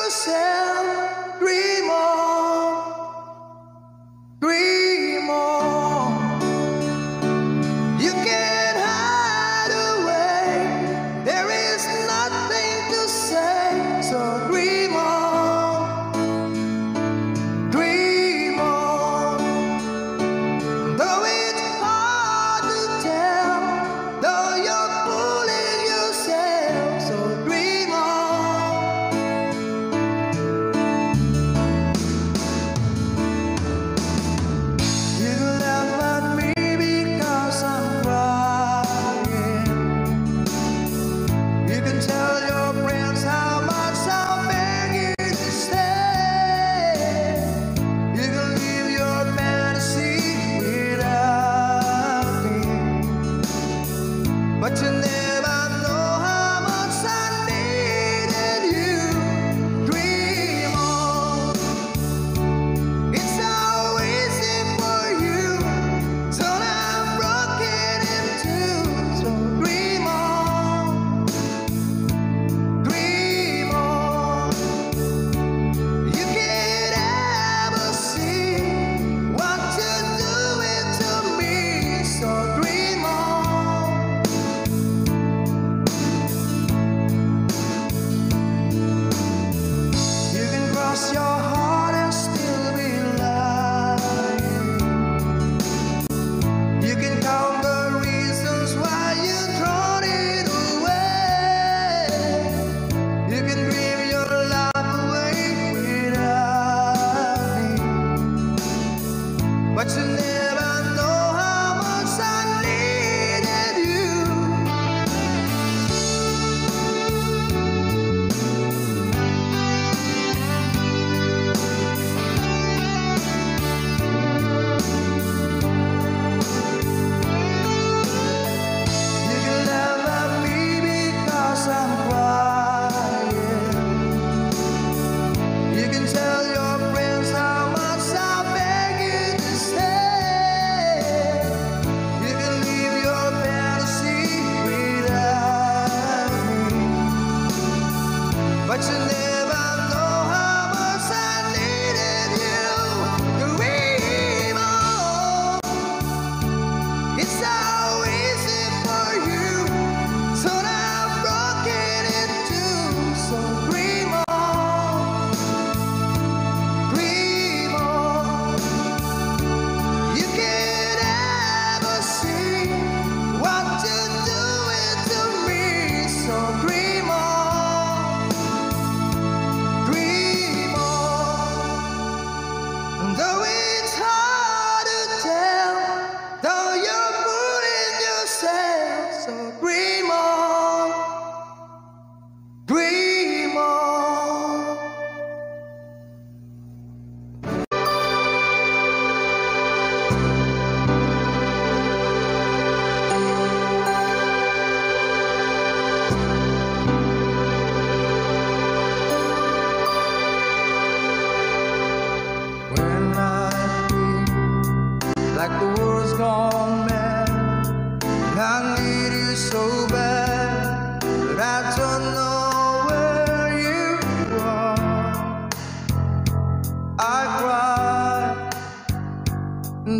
I cry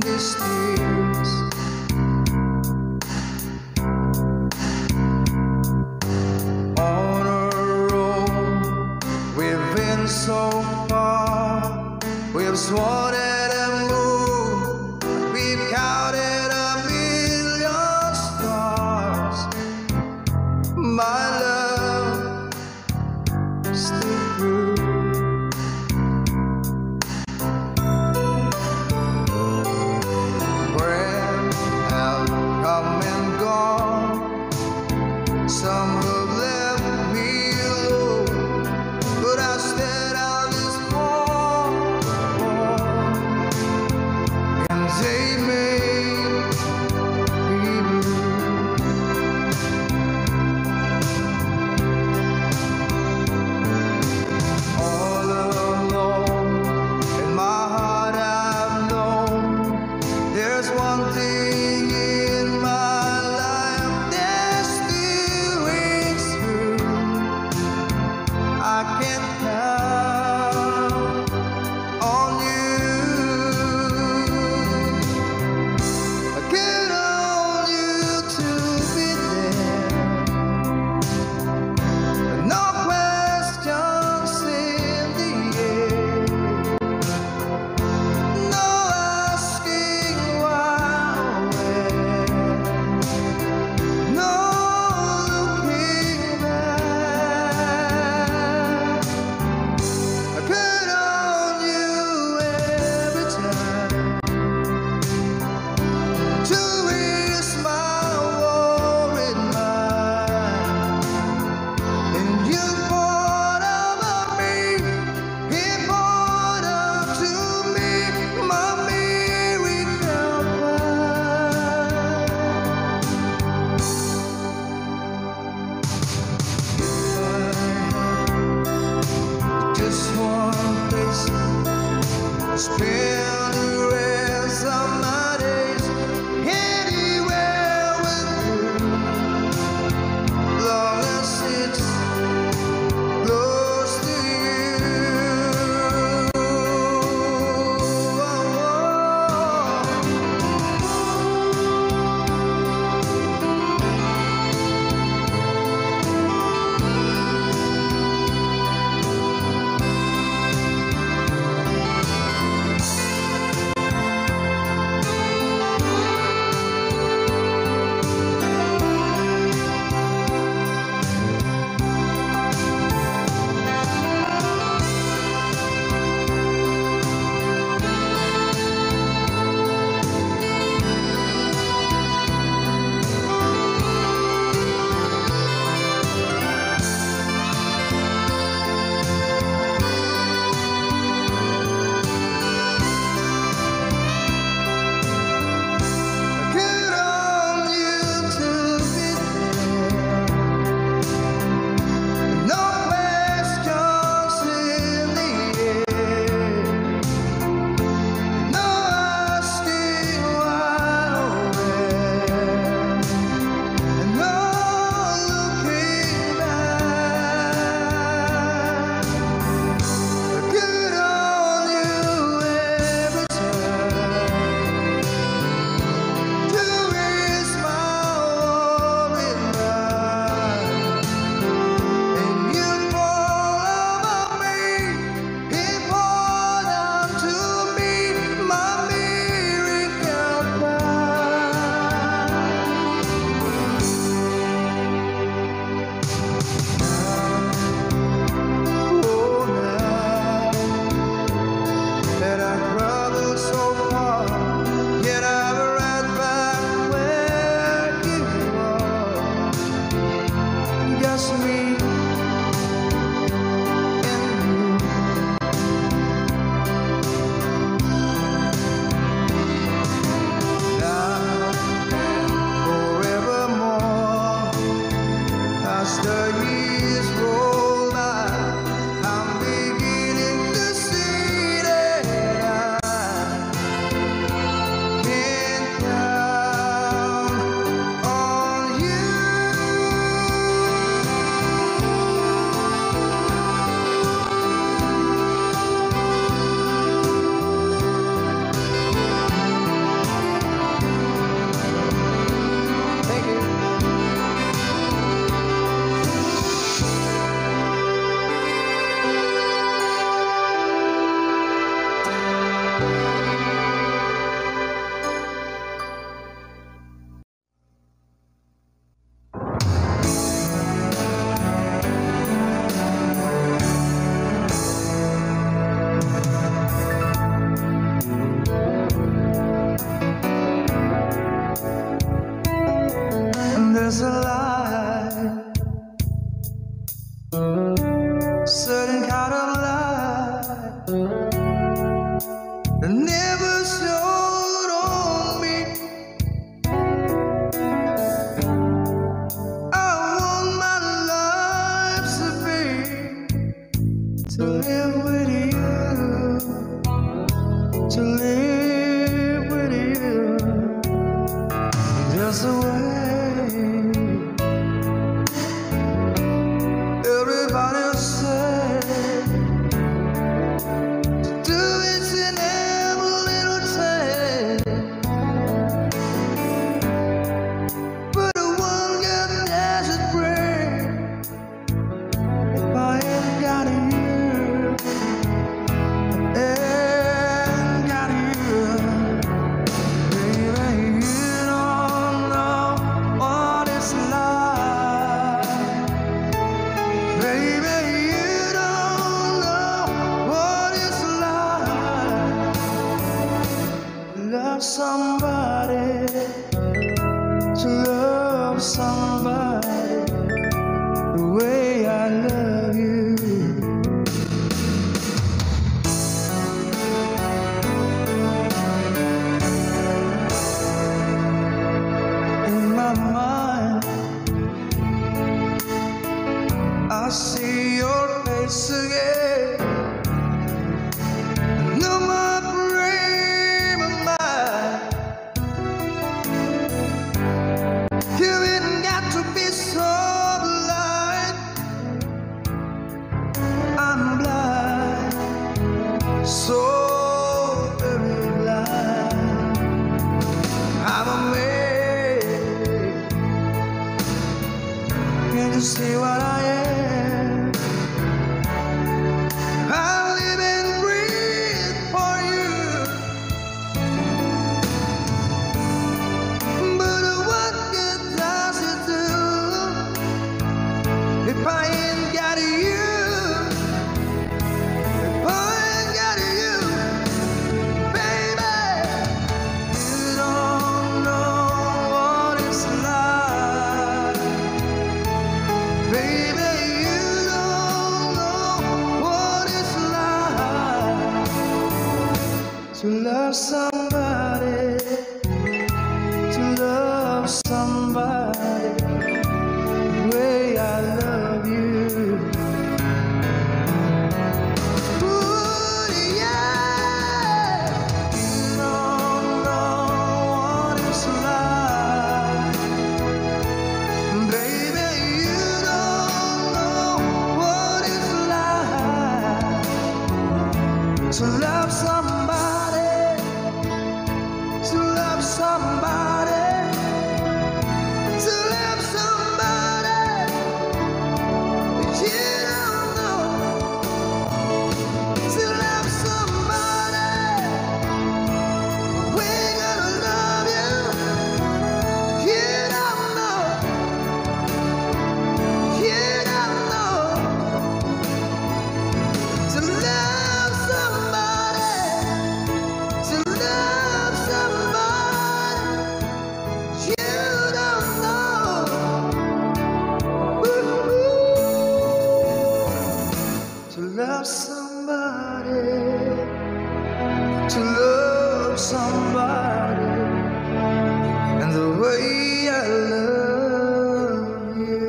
these tears. On a road we've been so far, we've sworn at a moon, we've counted a million stars. My love still grew. Some have left me alone, but I stared on this wall, and they made me blue. All alone in my heart I've known there's one thing in my spend the rest of my days anywhere with you, long as it's close to you. Oh. never showed on me. I want my life to be, to live with you, to live with you. Just away everybody said to do it in every little time, but one got as a prayer. If I ain't got you, baby, you don't know what it's like, baby. Somebody to love somebody the way I love you. In my mind, I see your face again. I know my so very blind. I'm amazed. Can you see what I am? I live and breathe for you. But what good does it do if I ain't got you? To love somebody, to love somebody the way I love you. Ooh, yeah. You don't know what it's like, baby. You don't know what it's like to love somebody. To love somebody, to love somebody that you don't know, to love somebody, we're gonna love you, you don't know, to love somebody, to love. To love somebody, to love somebody, and the way I love you.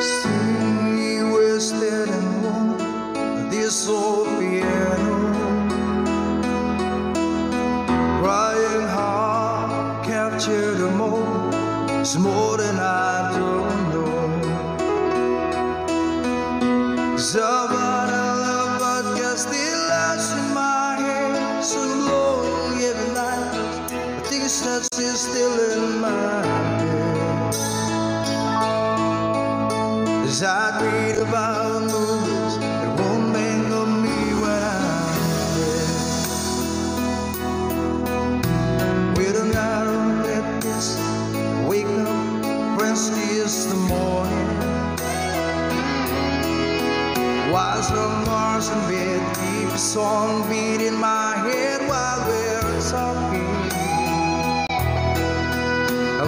Sing me wasted and warm, this old piano, crying heart, captured a moment. It's more than I don't know. Somebody love, but guess this. so long every night, I think it starts to still in my head. As I read about movies that won't make of me what I'm. With an hour at this, I wake up Wednesday is the morning. Why's no Mars in bed? A song beat in my head while we're talking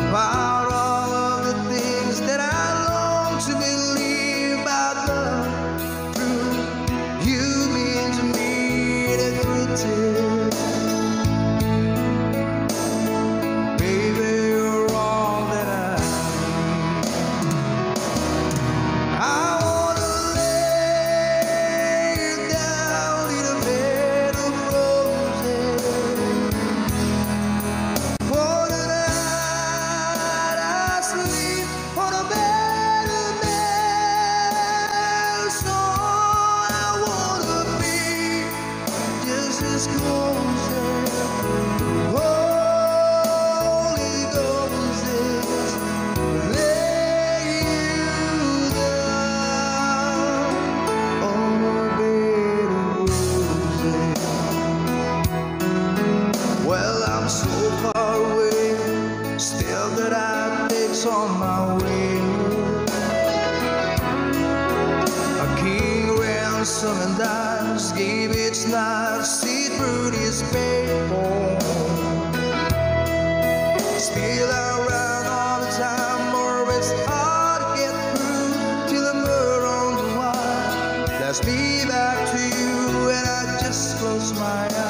about all of the things that I long to believe about love through you, mean to me, and through tears. Baby, you're all that I need. I wanna lay down on my way, a king ransom and dies, gave its life, see through this paper. Still around all the time, or it's hard to get through till I'm around the wire. That's me back to you, and I just close my eyes.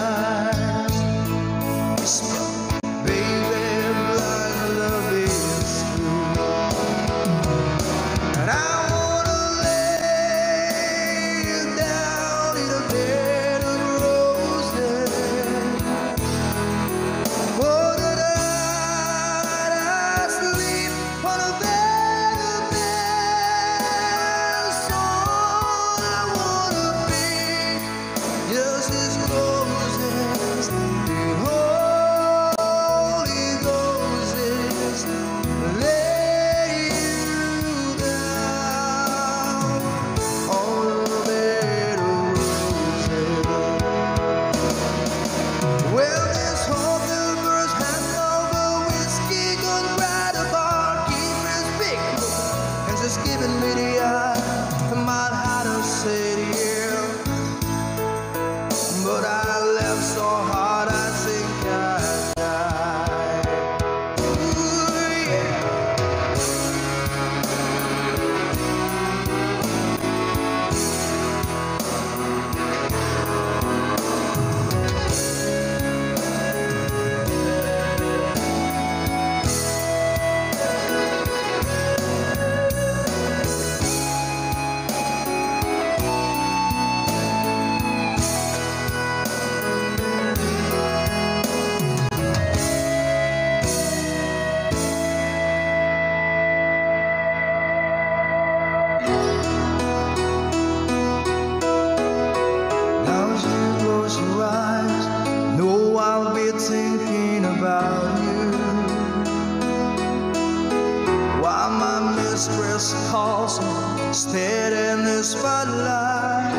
Calls me, stayed in the spotlight.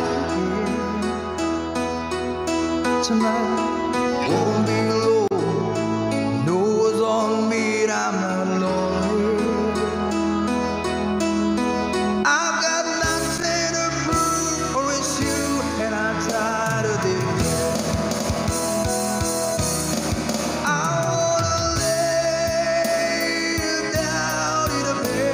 Tonight won't be low, no one's on me, and I'm not lonely. I've got nothing to prove, for it's you, and I'm tired of this. I wanna lay down in a bed.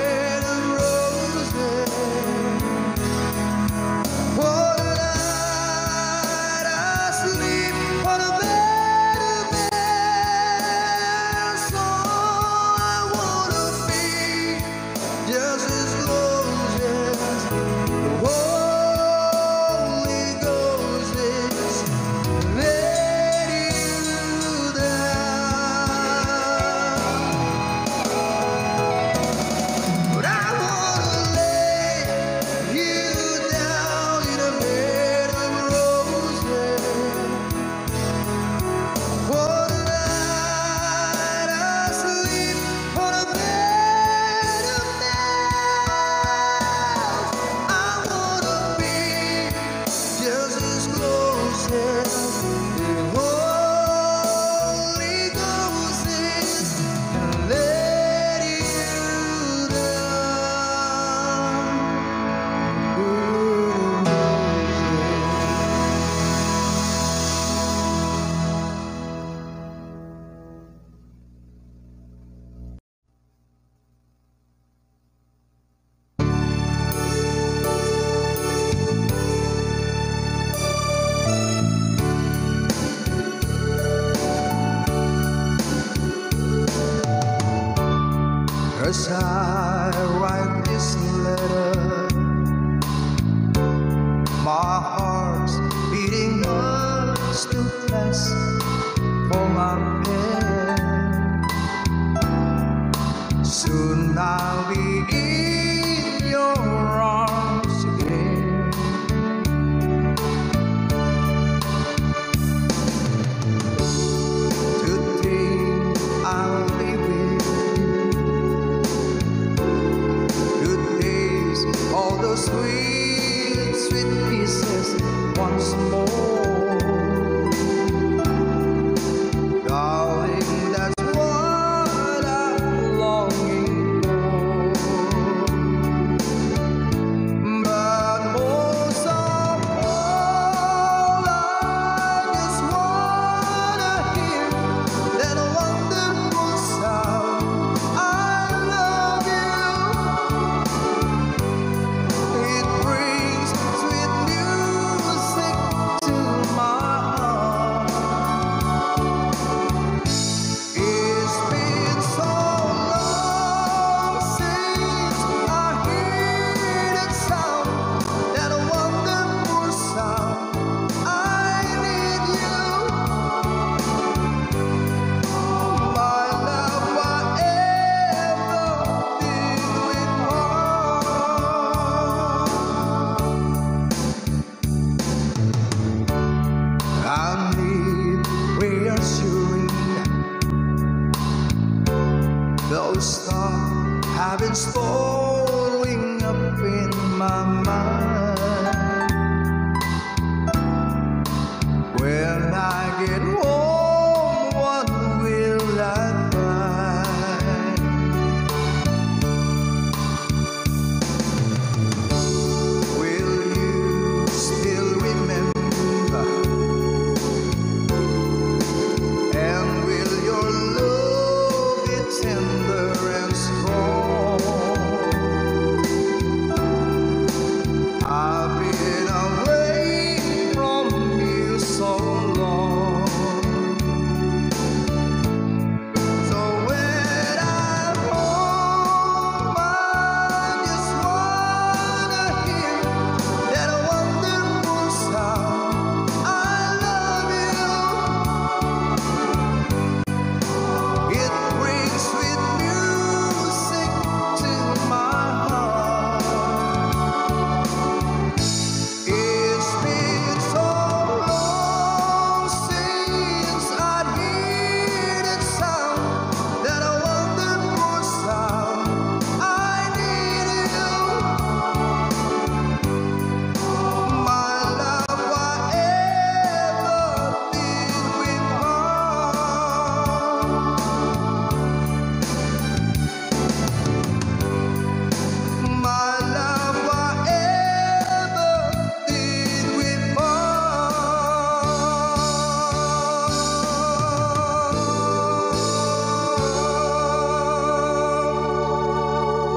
heart's beating words to press for my pen. Soon I'll be in your arms again. Today I'll be with you. Good days, all those sweet pieces once more. Darling, that's what I'm longing for. But most of all, I just wanna hear that wonderful sound. I love you. It brings sweet music to my heart. It's been so long since I heard that sound, that wonderful sound. I need you, my love, whatever did we want. I need reassuring. Those thoughts have been swirling up in my mind. When I get home, what will I find? Will you still remember? And will your love be tender and strong? I've been away from you so long. So when I'm home, I just wanna hear that wonderful sound. I love you. It brings sweet music to my heart. It's been so long since I heard that sound, that wonderful sound. I need you, my love, whatever did we want? My love,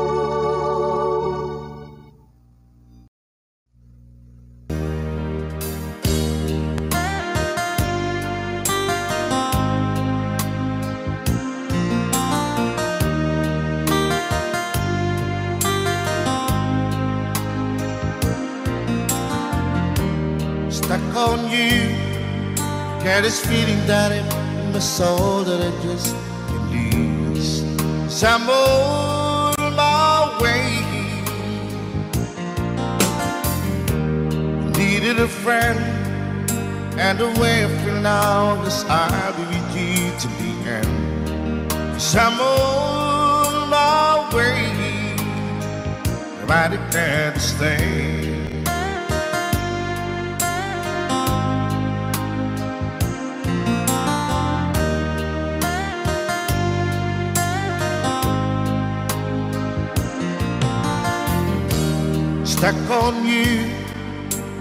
whatever did we want? Stuck on you, got this feeling down in my soul that I just can't lose. Stumble my way, needed a friend and a way from now. This I'll be with you to the end. Stumble my way, nobody can stay. Stuck on you,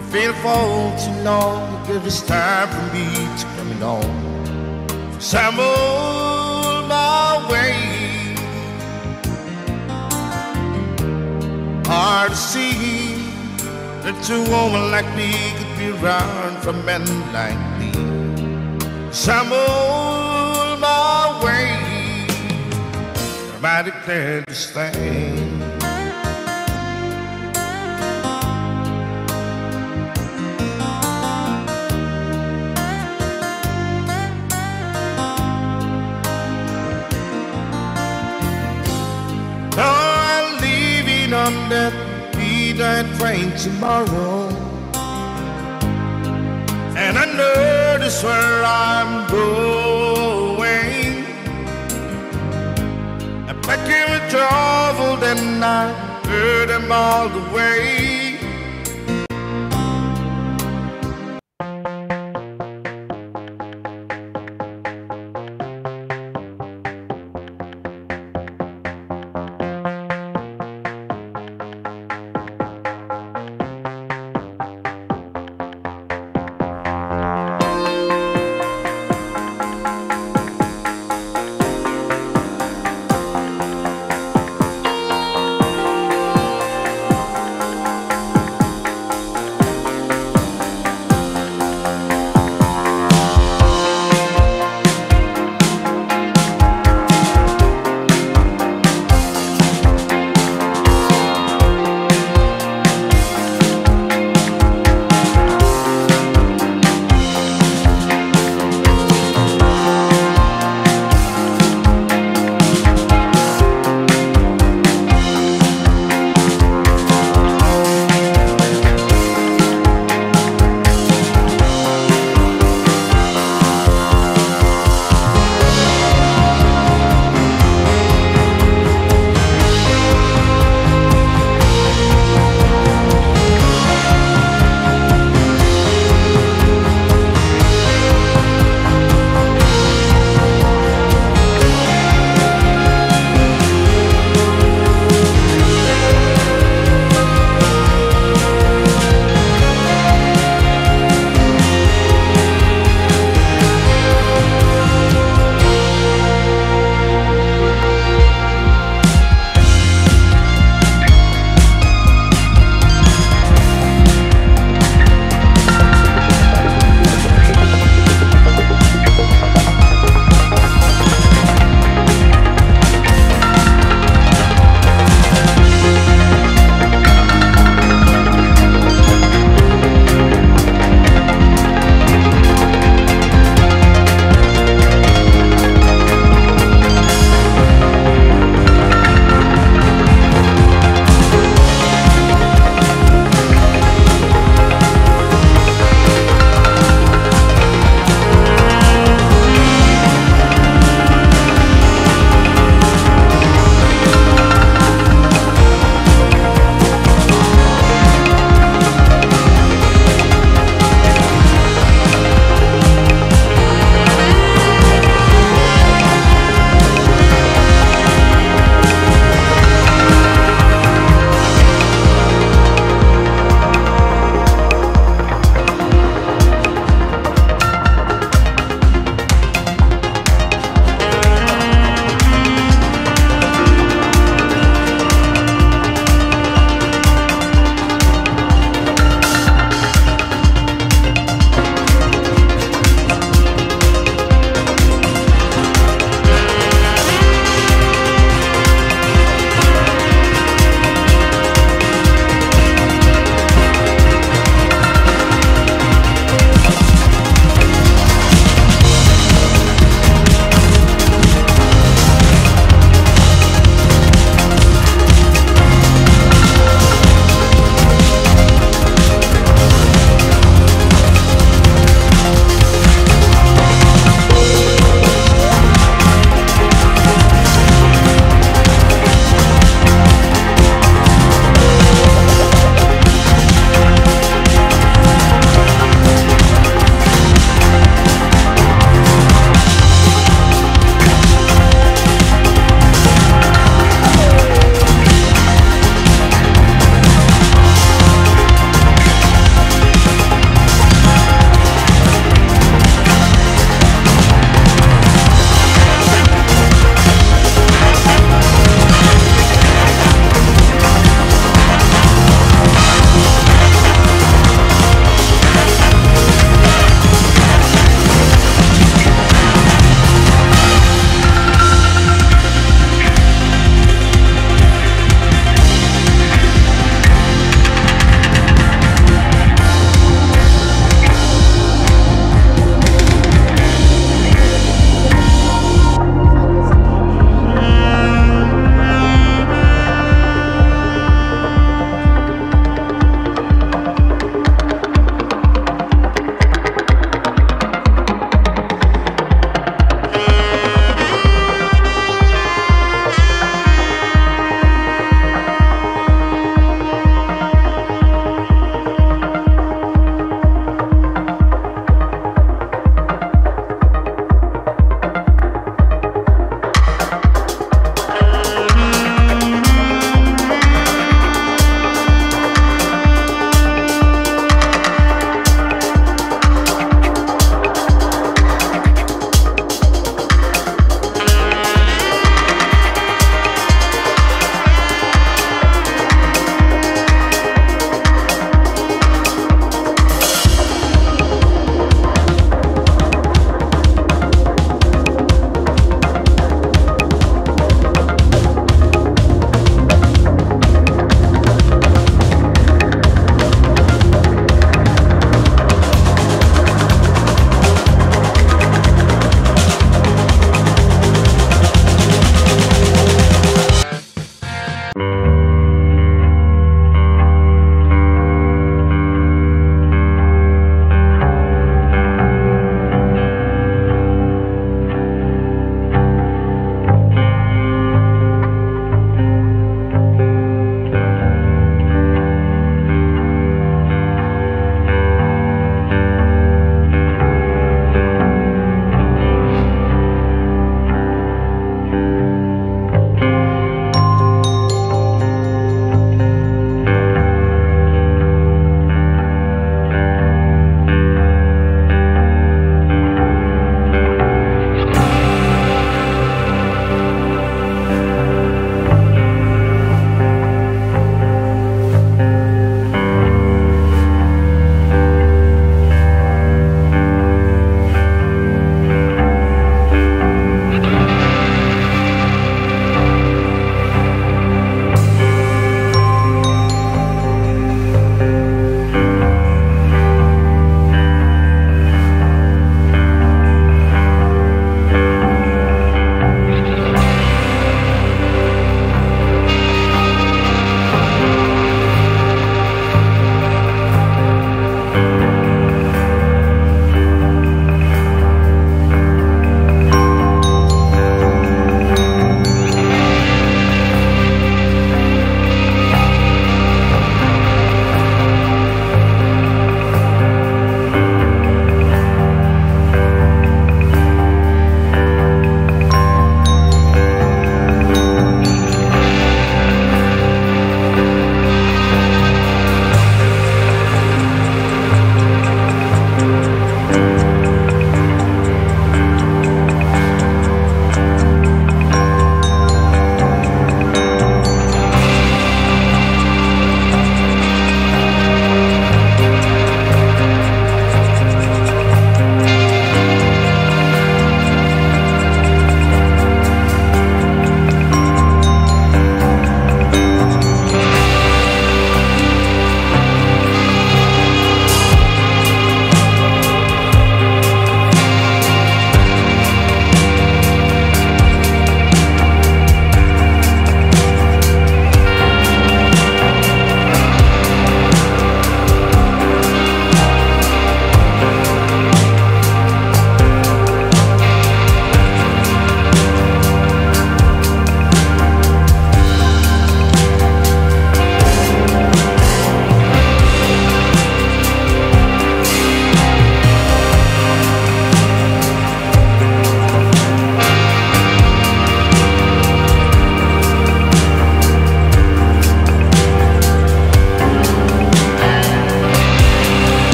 I feel for too long. Give this time for me to come and on. Stumble my way, hard to see that a woman like me could be run from men like me. Stumble my way, nobody can stay. on that midnight train tomorrow, and I know that's where I'm going. I pack it with travel, then I heard them all the way.